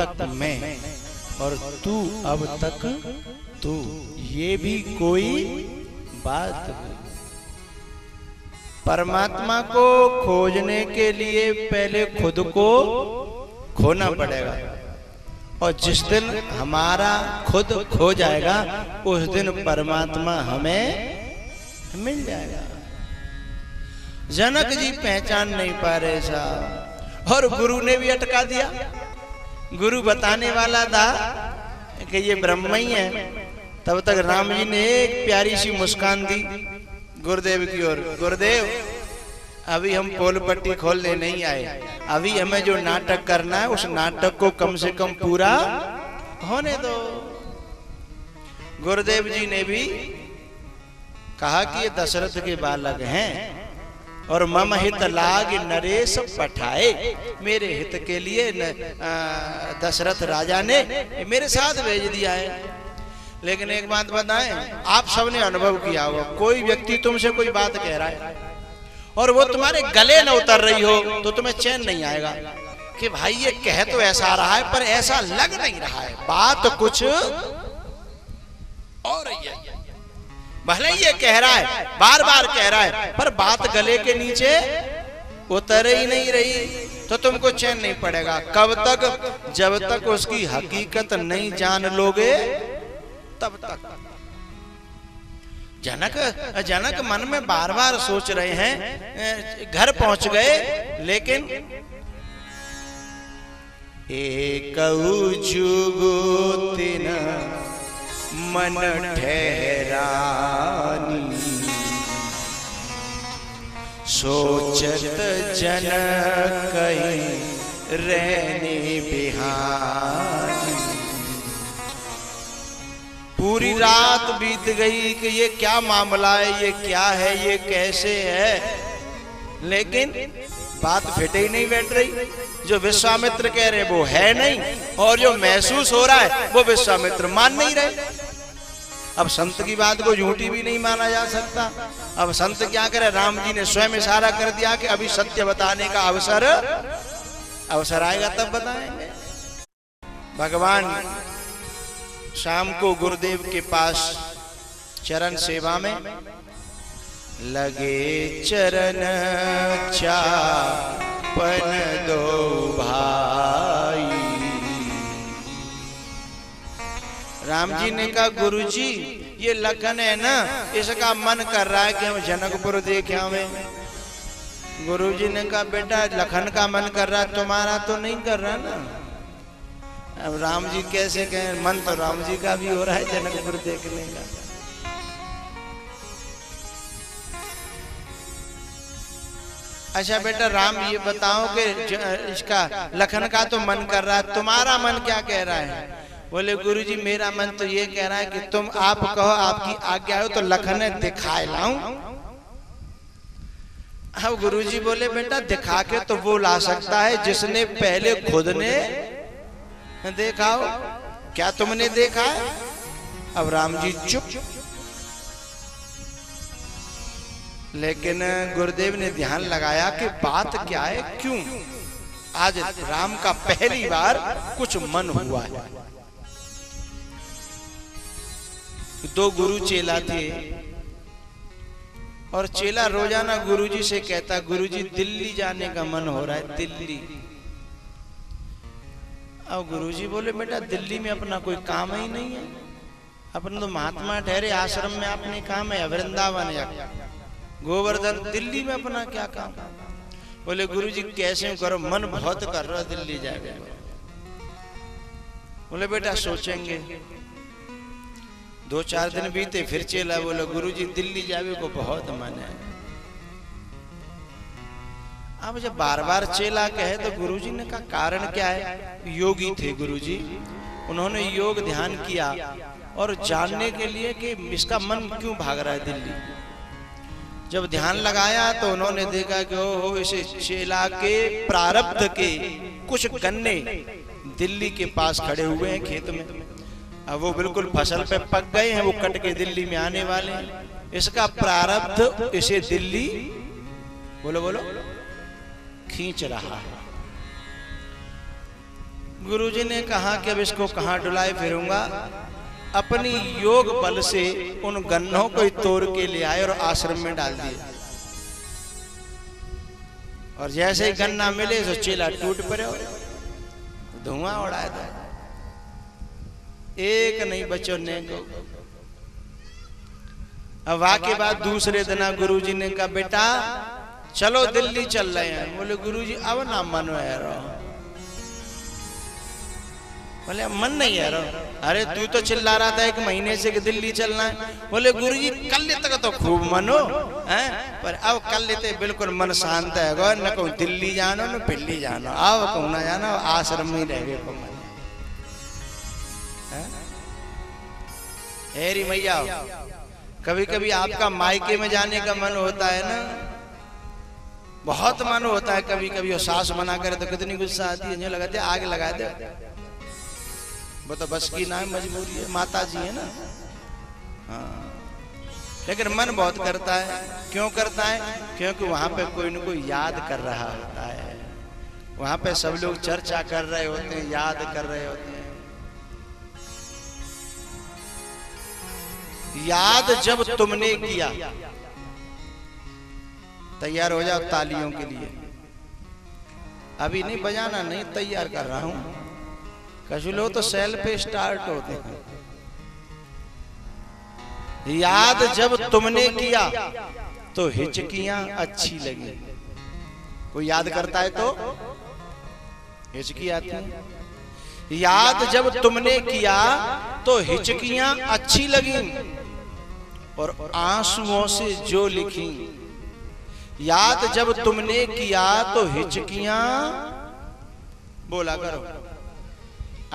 तक मैं और तू अब तक तू, ये भी कोई बात। परमात्मा को खोजने के लिए पहले खुद को खोना पड़ेगा और जिस दिन हमारा खुद खो जाएगा उस दिन परमात्मा हमें मिल जाएगा। जनक जी पहचान नहीं पा रहे साहब, और गुरु ने भी अटका दिया। गुरु बताने वाला था कि ये ब्रह्म ही है। तब तक राम जी ने एक प्यारी सी मुस्कान दी गुरुदेव की ओर। गुरुदेव, अभी हम पोल पट्टी खोलने नहीं आए, अभी हमें जो नाटक करना है उस नाटक को कम से कम पूरा होने दो। गुरुदेव जी ने भी कहा कि ये दशरथ के बालक हैं और मम हित लाग नरेश पठाए, मेरे हित के लिए दशरथ राजा ने मेरे साथ भेज दिया है। लेकिन एक बात बताएं, आप सबने अनुभव किया होगा, कोई व्यक्ति तुमसे कोई बात कह रहा है और वो तुम्हारे गले न उतर रही हो तो तुम्हें चैन नहीं आएगा कि भाई ये कह तो ऐसा रहा है पर ऐसा लग नहीं रहा है, बात कुछ और है। भले ये कह रहा है, बार बार कह रहा है, पर बात गले के नीचे उतर ही नहीं रही तो तुमको चैन नहीं पड़ेगा। कब तक? जब तक उसकी हकीकत नहीं जान लोगे तब तक। जनक मन में बार बार सोच रहे हैं, घर पहुंच गए लेकिन एकउ जुगुतिन मन ठहरानी सोचत जनक कहीं रहने बिहानी। पूरी रात बीत गई कि ये क्या मामला है, ये क्या है, ये कैसे है, लेकिन बात फिटे ही नहीं बैठ रही। जो विश्वामित्र कह रहे वो है नहीं और जो महसूस हो रहा है वो विश्वामित्र मान नहीं रहे। अब संत की बात को झूठी भी नहीं माना जा सकता। अब संत क्या करे? राम जी ने स्वयं इशारा कर दिया कि अभी सत्य बताने का अवसर आएगा तब बताएंगे। भगवान शाम को गुरुदेव के पास चरण सेवा में लगे। चरण चापन दो भाई। राम जी ने कहा गुरुजी ये लगन है ना, इसका मन कर रहा है कि हम जनकपुर देखे हमें। गुरुजी ने कहा बेटा लखन का मन कर रहा है, तुम्हारा तो नहीं कर रहा ना। अब राम जी कैसे कहें, मन तो राम जी का भी हो रहा है जनकपुर देखने का। अच्छा बेटा राम ये बताओ कि इसका लखन का तो मन कर रहा है, तुम्हारा मन क्या कह रहा है? बोले गुरुजी मेरा मन तो ये कह रहा है कि तुम आप कहो, आपकी आज्ञा हो तो लखन दिखाए लाऊं। अब गुरुजी बोले बेटा दिखा के तो वो ला सकता है जिसने पहले खुद ने देखा हो, क्या तुमने देखा है? अब राम जी चुप। लेकिन गुरुदेव ने ध्यान लगाया कि बात क्या है, क्यों आज राम का पहली बार कुछ मन हुआ है। दो गुरु चेला थे और चेला रोजाना गुरुजी से कहता गुरुजी दिल्ली जाने का मन हो रहा है, दिल्ली। अब गुरुजी बोले बेटा दिल्ली में अपना कोई काम ही नहीं है, अपन तो महात्मा ठहरे, आश्रम में अपने काम है, वृंदावन या गोवर्धन, दिल्ली में अपना क्या काम? बोले गुरुजी कैसे करो, मन बहुत कर रहा दिल्ली जाएगा। बोले बेटा सोचेंगे। दो चार दिन बीते, फिर चेला बोले गुरुजी दिल्ली जावे को बहुत मन है। अब जब बार बार चेला कहे तो गुरुजी ने कहा कारण क्या है? योगी थे गुरुजी, उन्होंने योग ध्यान किया और जानने के लिए कि इसका मन क्यों भाग रहा है दिल्ली। जब ध्यान लगाया तो उन्होंने देखा कि ओहो इसे चेला के प्रारब्ध के कुछ गन्ने दिल्ली के पास खड़े हुए हैं खेत में। अब वो बिल्कुल फसल पे पक गए हैं, वो कट के दिल्ली में आने वाले हैं। इसका प्रारब्ध इसे दिल्ली बोलो बोलो खींच रहा है। गुरुजी ने कहा कि अब इसको कहाँ डुलाए फिरूंगा, अपनी योग बल से उन गन्नों को तोड़ के ले आए और आश्रम में डाल दिए। और जैसे ही गन्ना मिले तो चेला टूट पड़े और धुआं उड़ाया था। एक नहीं बचो ने को। अब वाके बाद दूसरे दिन गुरुजी ने कहा बेटा चलो दिल्ली चल रहे हैं। बोले गुरुजी अब ना मन है रहो। बोले मन नहीं है रहो। अरे तू तो चिल्ला रहा था एक महीने से कि दिल्ली चलना है। बोले गुरुजी कल तक तो खूब मन हो पर अब कल लेते बिल्कुल मन शांत है गो, न कहूँ दिल्ली जानो न पिल्ली जानो, अब कहूँ ना जाना आश्रम में रह गए मन हेरी मैया। कभी कभी आपका मायके में जाने का मन होता है ना, बहुत मन होता है। कभी कभी वो सास मना करे तो कितनी गुस्सा आती है, लगाते आग लगा दे। वो तो बस की ना मजबूरी है, माता जी है ना। हाँ, लेकिन मन बहुत करता है। क्यों करता है? क्योंकि वहां पे कोई न कोई याद कर रहा होता है, वहां पे सब लोग चर्चा कर रहे होते हैं, याद कर रहे होते हैं। याद जब तुमने किया, तैयार हो जाओ तालियों के लिए। अभी नहीं बजाना, नहीं तैयार कर रहा हूं। कुछ लोग तो सेल पे स्टार्ट होते हैं। याद जब तुमने किया तो हिचकियां अच्छी लगी। कोई याद करता है तो हिचकी आती है। याद जब तुमने किया तो हिचकियां अच्छी लगी और आंसुओं से जो लिखी। याद जब तुमने किया तो हिचकियां बोला करो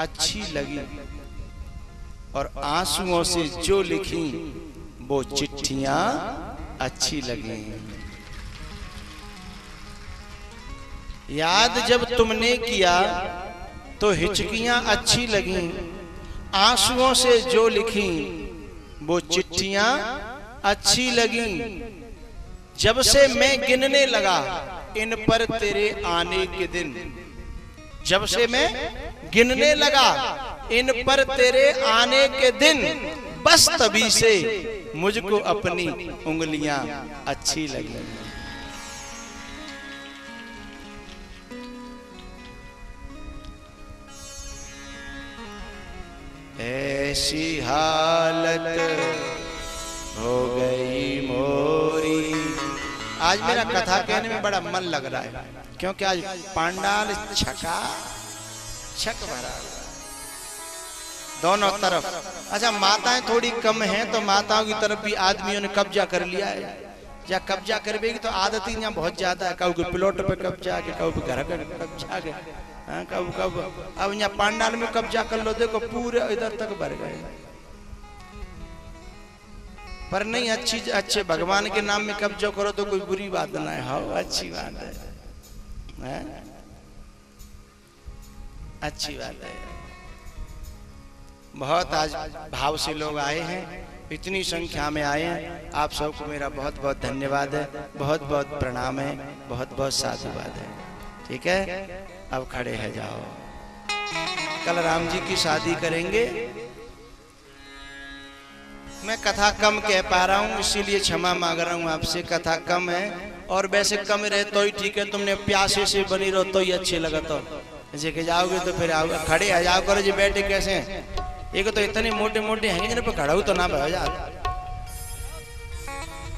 अच्छी लगी और आंसुओं से जो लिखी वो चिट्ठियां अच्छी लगी। याद जब तुमने किया तो हिचकियां अच्छी लगी, आंसुओं से जो लिखी वो चिट्ठियां अच्छी लगी। जब से मैं गिनने लगा इन पर तेरे आने के दिन, जब से मैं गिनने लगा इन पर तेरे आने के दिन, बस तभी से मुझको अपनी उंगलियां अच्छी लगी। ऐसी हालत हो गई मोरी। आज मेरा कथा कहने में बड़ा मन लग रहा है क्योंकि आज पांडाल छका छक भरा दोनों तरफ। अच्छा माताएं थोड़ी कम हैं तो माताओं की तरफ भी आदमियों ने कब्जा कर लिया है। या कब्जा करवेगी तो आदत ही यहाँ बहुत ज्यादा है। कहू के प्लॉट पे कब्जा के, कहू के घर पर कब्जा के, कब कब अब यहाँ पांडाल में कब्जा कर लो। देखो पूरे इधर तक भर गए। पर नहीं, अच्छी अच्छे भगवान के नाम में कब्जा करो तो कोई बुरी बात ना है। हाँ अच्छी बात है, अच्छी बात है। बहुत आज भाव से लोग आए हैं, इतनी संख्या में आए हैं। आप सबको मेरा बहुत बहुत धन्यवाद है, बहुत बहुत प्रणाम है, बहुत बहुत साधुवाद है। ठीक है, अब खड़े है जाओ। कल राम जी की शादी करेंगे। मैं कथा कम कह पा रहा हूँ इसीलिए क्षमा मांग रहा हूँ आपसे। कथा कम है और वैसे कम रहे तो ही ठीक है। तुमने प्यासे से बनी रहो तो ही अच्छे लगा। तो जैसे कि जाओगे तो फिर आओगे। खड़े है जाओ करो जी, बैठे कैसे हैं? एक तो इतने मोटे मोटे हैं जिन पर खड़ा हो तो ना बह जाओ।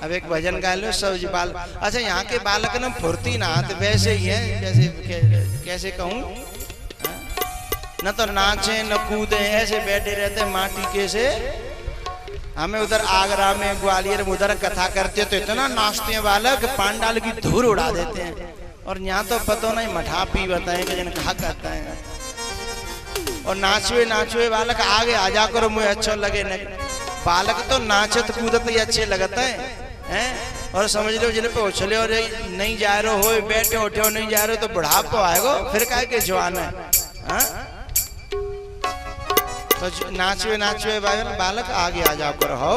अब एक भजन गा लो सब्जी बाल। अच्छा यहाँ के बालक ना फुर्ती ना तो वैसे ही है जैसे कैसे कहूँ, न तो नाचे न कूदे, ऐसे बैठे रहते माटी के से। हमें उधर आगरा में ग्वालियर में उधर कथा करते तो इतना नाचते हैं बालक, पांडाल की धूल उड़ा देते हैं। और यहाँ तो पता नहीं मठा पी बताए कि जन खा करता है और नाचवे नाचवे बालक आगे आ जा करो। मुझे अच्छा लगे न बालक तो नाचत कूदत ही अच्छे लगता है हैं? और समझ लो जिन पे उछले और नहीं जा रहे हो, बैठे उठे हो नहीं जा रहे हो तो बुढ़ापा आएगा फिर काहे के जवान है। तो नाचवे नाचवे बालक आगे आ जाओ कर हो।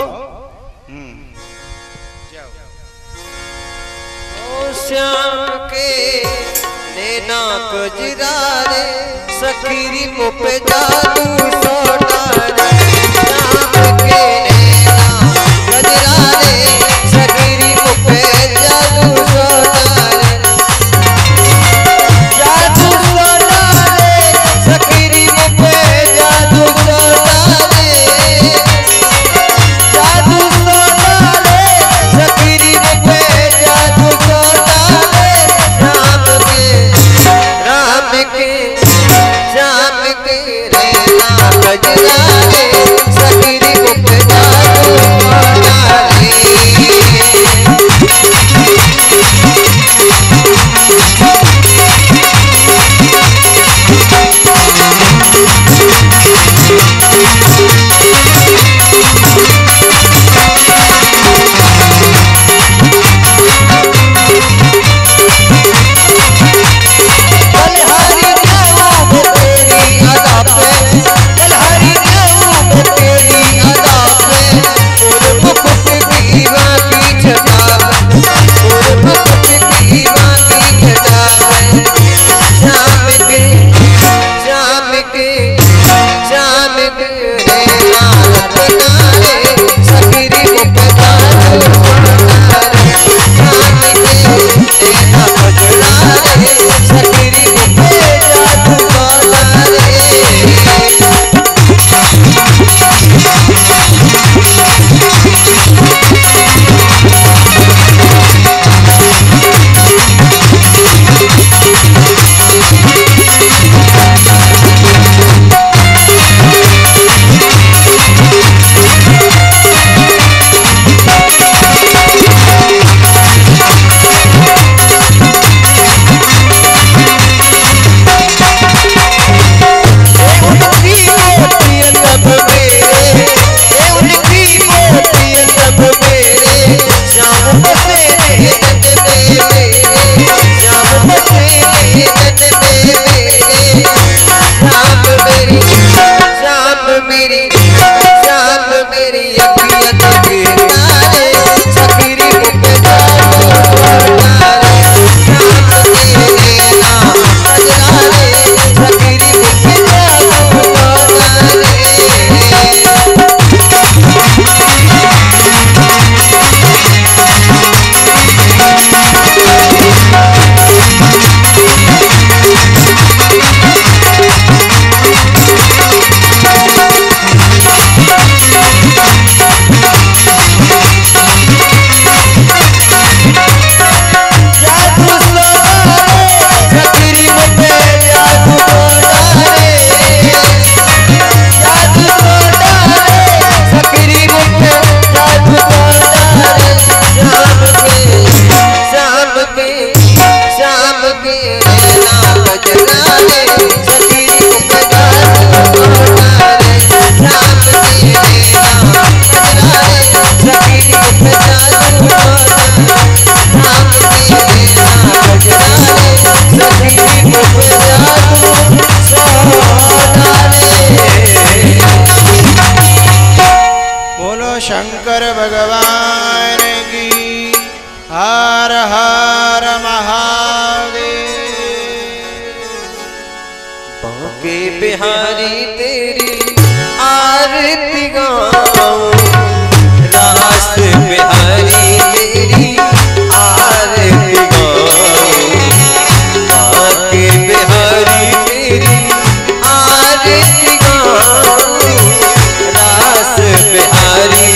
श्याम के ना गुजरा रे सखीरी मुख पे जादू सोना रे नाम के ना गुजरा रे सखीरी मुख पे जादू सोना शंकर भगवान की हर हर महादेव। बांके बिहारी तेरी आरती गाऊं, रास बिहारी तेरी आरती गाऊं, बांके बिहारी तेरी आरती गाऊं, रास बिहारी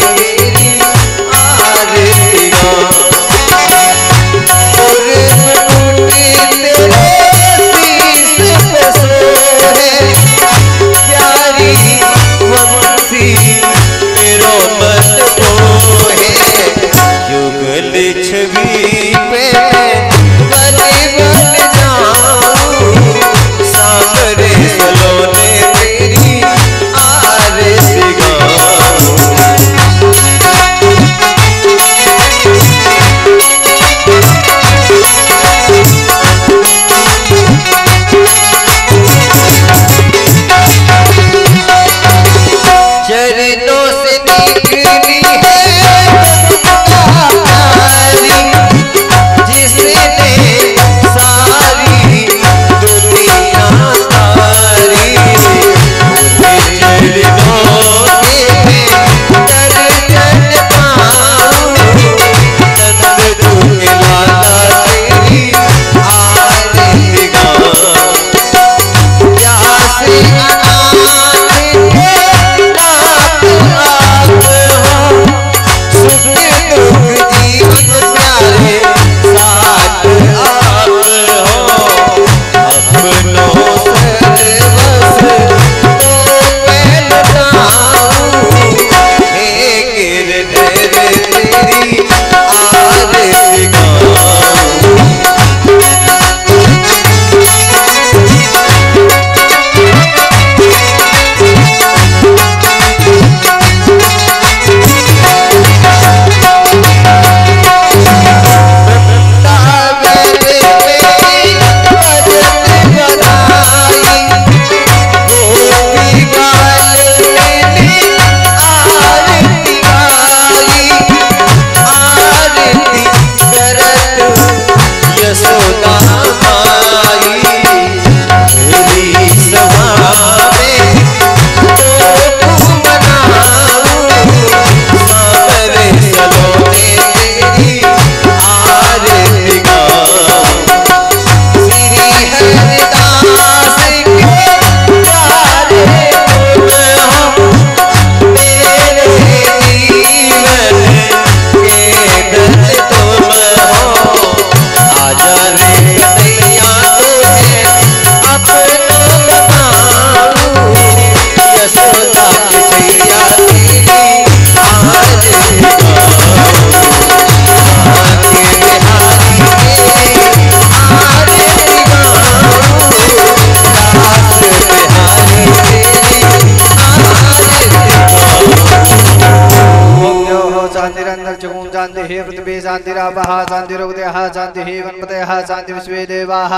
शांति रावहा शांति रुद्रः शांति ही वनपतयः शांति विश्वे देवाः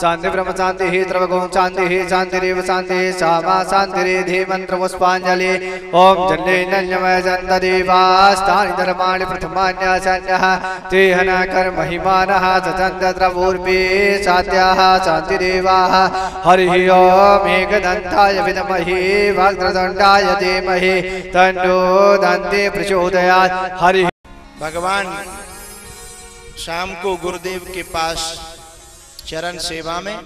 शांति ब्रह्म शांति ही त्रवगों शांति ही शांति रेव शांति सामा शांति रेधे मंत्र पुष्पांजलि ओम जले नल्यमय जन्त देवास्तानि धर्माणि प्रथमान्यासन्यः तेहना कर्म हिमानः सचन्त द्रवूर्पे सात्याः शांति देवाः हरि ओम एकदंताय विद्महे वक्रतुंडाय धीमहि तन्नो दन्ते प्रचोदयात्। हरि भगवान शाम को गुरुदेव के पास चरण सेवा में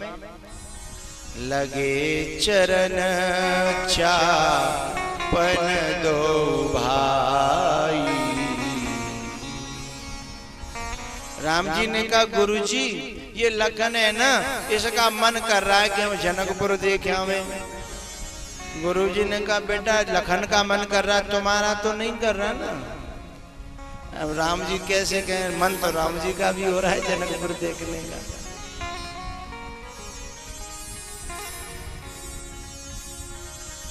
लगे चरण चापन दो भाई। राम जी ने कहा गुरुजी ये लगन है ना, इसका मन कर रहा है कि हम जनकपुर देखे हमें। गुरुजी ने कहा बेटा लखन का मन कर रहा है, तुम्हारा तो नहीं कर रहा ना। अब राम जी कैसे कहें, मन तो राम जी का भी हो रहा है जनकपुर देखने का।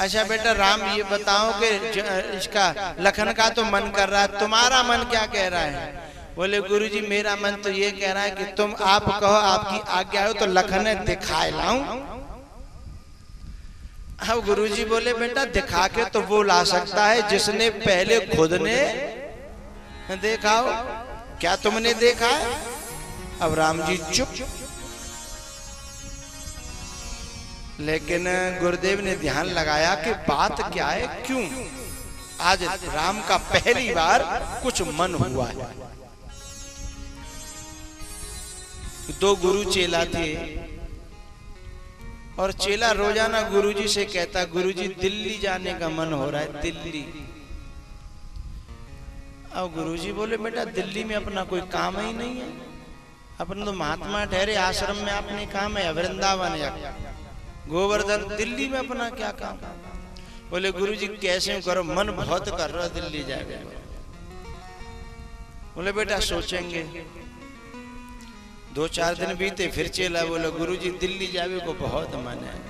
अच्छा बेटा राम ये बताओ कि इसका लखन का तो मन कर रहा है, तुम्हारा मन क्या कह रहा है? बोले गुरुजी मेरा मन तो ये कह रहा है कि तुम आप कहो, आपकी आज्ञा हो तो लखन दिखाए लाऊं। अब गुरुजी बोले बेटा दिखा के तो वो ला सकता है जिसने पहले खुद ने देखा हो, क्या तुमने देखा है? अब राम जी चुप। लेकिन गुरुदेव ने ध्यान लगाया कि बात क्या है, क्यों आज राम का पहली बार कुछ मन हुआ है। दो गुरु चेला थे और चेला रोजाना गुरुजी से कहता गुरुजी दिल्ली जाने का मन हो रहा है, दिल्ली। अब गुरुजी बोले बेटा दिल्ली में अपना कोई काम ही नहीं है, अपन तो महात्मा ठहरे, आश्रम में आपने काम है, वृंदावन या गोवर्धन, दिल्ली में अपना क्या काम? बोले गुरुजी कैसे करो, मन बहुत कर रहा है दिल्ली जाएगा। बोले बेटा सोचेंगे। दो चार दिन बीते, फिर चेला बोला गुरुजी दिल्ली जावे को बहुत मन है।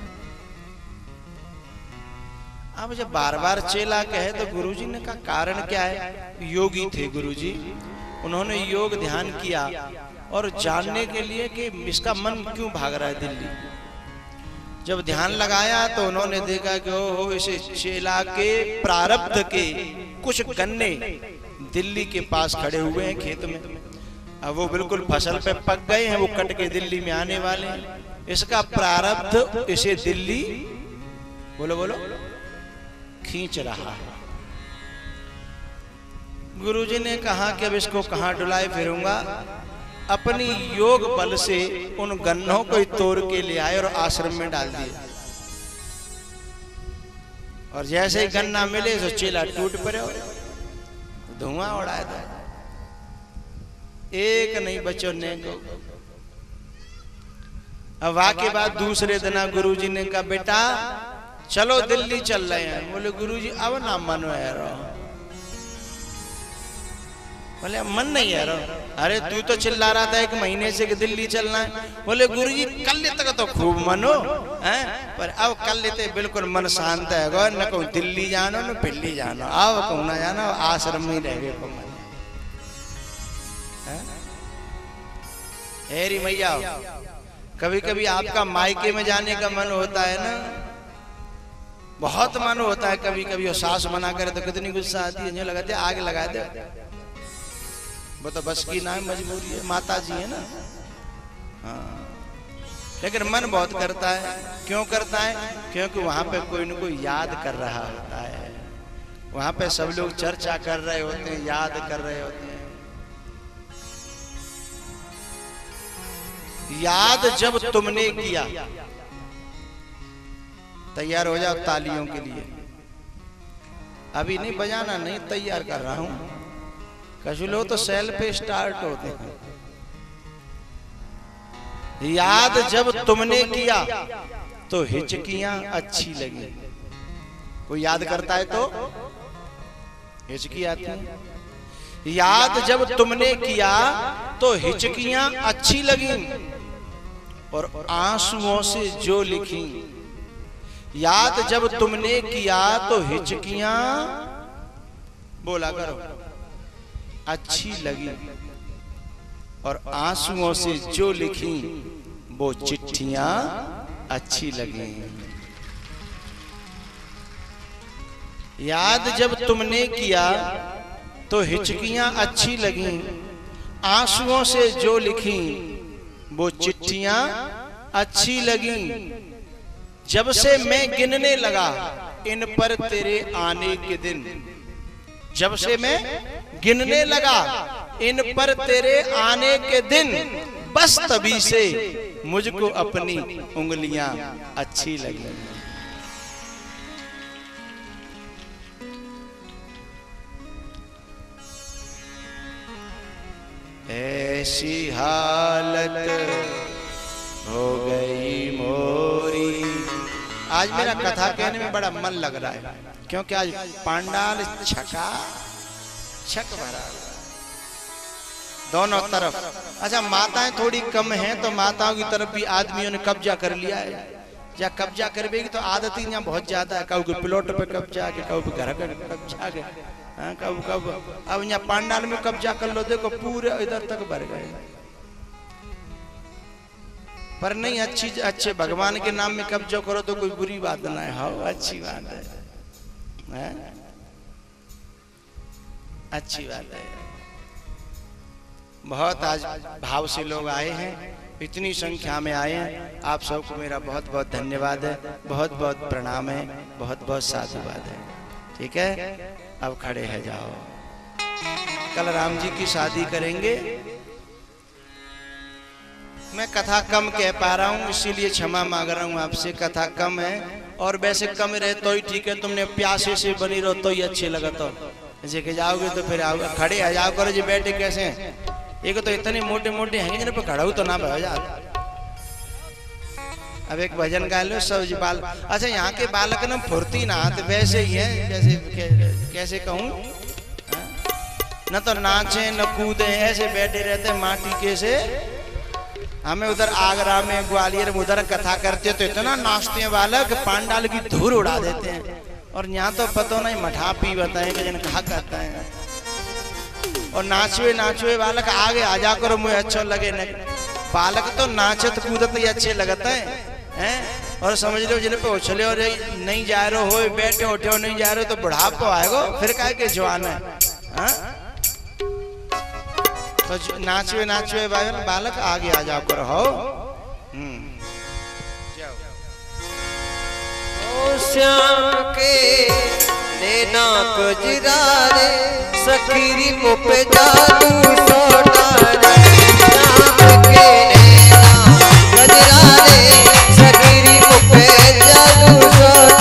अब जब बार बार चेला कहे तो गुरुजी ने कहा कारण क्या है? योगी थे गुरुजी, उन्होंने योग ध्यान किया और जानने के लिए कि इसका मन क्यों भाग रहा है दिल्ली। जब ध्यान लगाया तो उन्होंने देखा कि ओहो इसे चेला के प्रारब्ध के कुछ गन्ने दिल्ली के पास खड़े हुए हैं खेत में। अब वो बिल्कुल फसल पे पक गए हैं, वो कट के दिल्ली में आने वाले हैं। इसका प्रारब्ध इसे दिल्ली बोलो बोलो खींच रहा है। गुरुजी ने कहा कि अब इसको कहाँ डुलाए फिरूंगा, अपनी योग बल से उन गन्नों को तोड़ के ले आए और आश्रम में डाल दिए। और जैसे ही गन्ना मिले तो चेला टूट पड़े और धुआं उड़ाए था, एक नहीं बचो ने को। अब वाके बाद दूसरे दिन गुरुजी ने कहा बेटा चलो दिल्ली चल रहे हैं। बोले गुरुजी अब ना मन है रो। बोले मन नहीं है रो। अरे तू तो चिल्ला रहा था एक महीने से कि दिल्ली चलना है। बोले गुरुजी कल तक तो खूब मन हो हैं, पर अब कल लेते बिल्कुल मन शांत है, न कहूँ दिल्ली जानो न पिल्ली जानो, अब कहूँ ना जाना आश्रम में रह गए को। हेरी मैया कभी कभी आपका मायके में जाने का मन होता है ना, बहुत मन होता है। कभी कभी वो सास मना करे तो कितनी गुस्सा आती है, जो लगाते आग लगा दे, वो तो बस की ना मजबूरी है, माता जी है ना। हाँ लेकिन मन बहुत करता है, क्यों करता है? क्योंकि वहां पे कोई न कोई याद कर रहा होता है, वहां पे सब लोग चर्चा कर रहे होते हैं, याद कर रहे होते हैं। याद जब तुमने किया, तैयार हो जाओ तालियों के लिए। अभी नहीं बजाना, नहीं तैयार कर रहा हूं। कुछ लोग तो सेल पे स्टार्ट होते हैं। याद जब तुमने किया तो हिचकियां अच्छी लगी। कोई याद करता है तो हिचकी आती है। याद जब तुमने किया तो हिचकियां अच्छी लगीं और आंसुओं से जो लिखी। याद जब तुमने किया तो हिचकियां बोला करो अच्छी लगी। और आंसुओं से जो लिखी वो चिट्ठियां अच्छी लगीं। याद जब तुमने किया तो हिचकियां अच्छी लगीं, आंसुओं से जो लिखी वो चिट्ठियां अच्छी लगीं। जब से मैं गिनने लगा इन पर तेरे आने के दिन, जब से मैं गिनने लगा इन पर तेरे आने के दिन, बस तभी से मुझको अपनी उंगलियां अच्छी लगी। ऐसी हालत हो गई मोरी। आज मेरा कथा कहने में बड़ा मन लग रहा है क्योंकि आज पांडाल छका छक भरा दोनों तरफ। अच्छा, माताएं थोड़ी कम हैं तो माताओं की तरफ भी आदमियों ने कब्जा कर लिया है। या कब्जा करवेगी तो आदत ही यहाँ बहुत ज्यादा है, कभी प्लॉट पे कब्जा के, कभी घर पे कब्जा के, कब कब अब यहाँ पांडाल में कब्जा कर लो, देखो पूरे इधर तक भर गए। पर नहीं, अच्छी अच्छे भगवान के नाम में कब्जा करो तो कोई बुरी बात ना है। हाँ, अच्छी बात है, अच्छी बात है। बहुत आज भाव से लोग आए हैं, इतनी संख्या में आए हैं। आप सबको मेरा बहुत बहुत धन्यवाद है, बहुत बहुत प्रणाम है, बहुत बहुत साधुवाद है। ठीक है, अब खड़े हैं, जाओ। कल राम जी की शादी करेंगे। मैं कथा कम कह पा रहा हूँ इसीलिए क्षमा मांग रहा हूँ आपसे, कथा कम है। और वैसे कम रहे तो ही ठीक है, तुमने प्यासे से बनी रहो तो ही अच्छे लगा। तो जैसे कि जाओगे तो फिर आओगे, खड़े आ जाओ करो जी, बैठे कैसे हैं? एक तो इतने मोटे मोटे हैंगे पर खड़ा हो तो ना भाई जाओ। अब एक भजन गा लो सब्जी बाल। अच्छा, यहाँ के बालक ना फुर्ती ना, तो वैसे ही है जैसे कैसे कहूँ, न तो नाचे न कूदे, ऐसे बैठे रहते माटी के से। हमें उधर आगरा में, ग्वालियर में उधर कथा करते तो इतना नाचते हैं बालक, पांडाल की धूल उड़ा देते हैं। और यहाँ तो पता नहीं मठा पी बताए कि जिन खा करता है। और नाचवे नाचवे बालक आगे आ जा करो, मुझे अच्छा लगे। बालक तो नाचत कूदत ही अच्छे लगता है हैं? और समझ लो जिन पे उछले और नहीं जा रहे हो, बैठे उठे हो नहीं जा रहे हो तो बुढ़ापा आएगा, फिर काहे के जवान है हा? तो नाचवे नाचवे बालक आगे आ जाओ करो। हो श्याम के लेना गुजरारे सखीरी मुपे जादू सोटारे, श्याम के लेना गुजरारे सखीरी मुपे जादू सोटारे।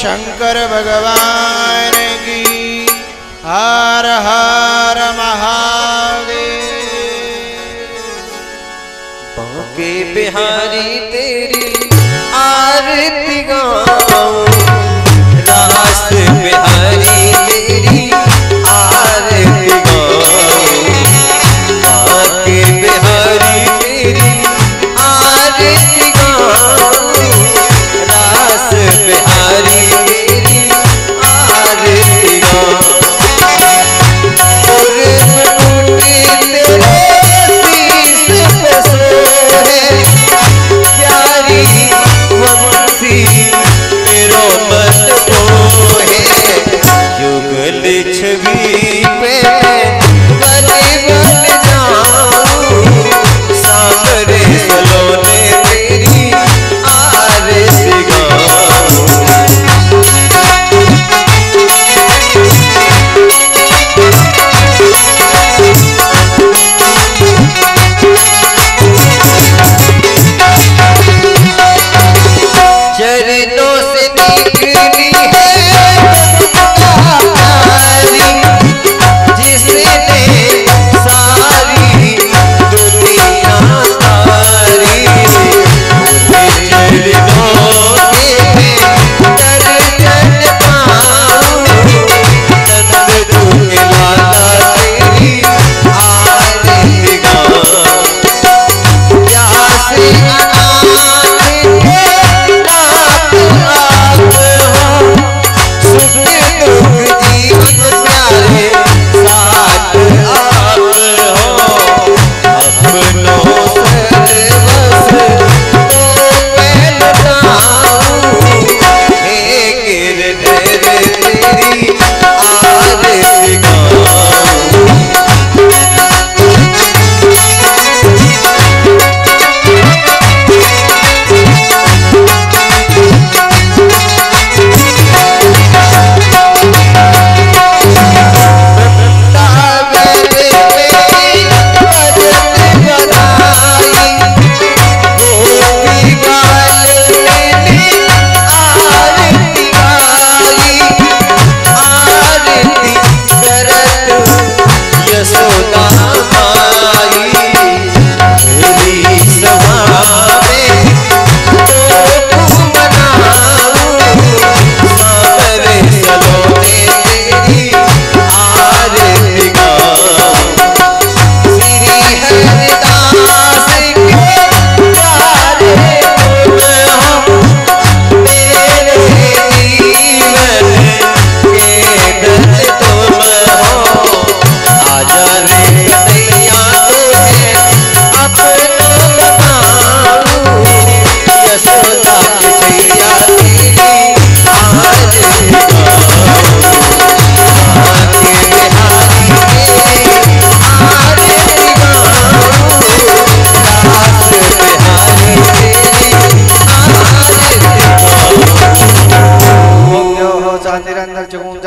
शंकर भगवान की हर हर महादेव। बांके बिहारी तेरी आरती गाऊं, रास बिहारी तेरी आरती गाऊं, बांके बिहारी तेरी आरती गाऊं, रास बिहारी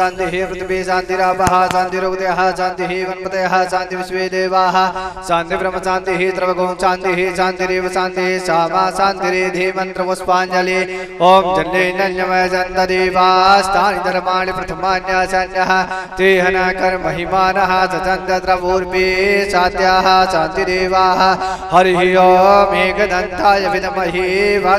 शांति हे पृथ्वी शांति रावहा शांति रुद्र हा शांति हे वनपते हा शांति विश्वे देवा शांति ब्रह्म शांति हे त्रवगो शांति हे शांति रेव शांति श्यामा शांति रे धे मंत्र पुष्पांजलि ओम जन्ने नन्यमय जन्त देवास्तानि धर्माणि प्रथमान्यासन्यः तेहन कर्म हिमानः सचन्द द्रवोर्पे सात्याः शांति देवाः हरि ओम एकदन्ताय विद्महे।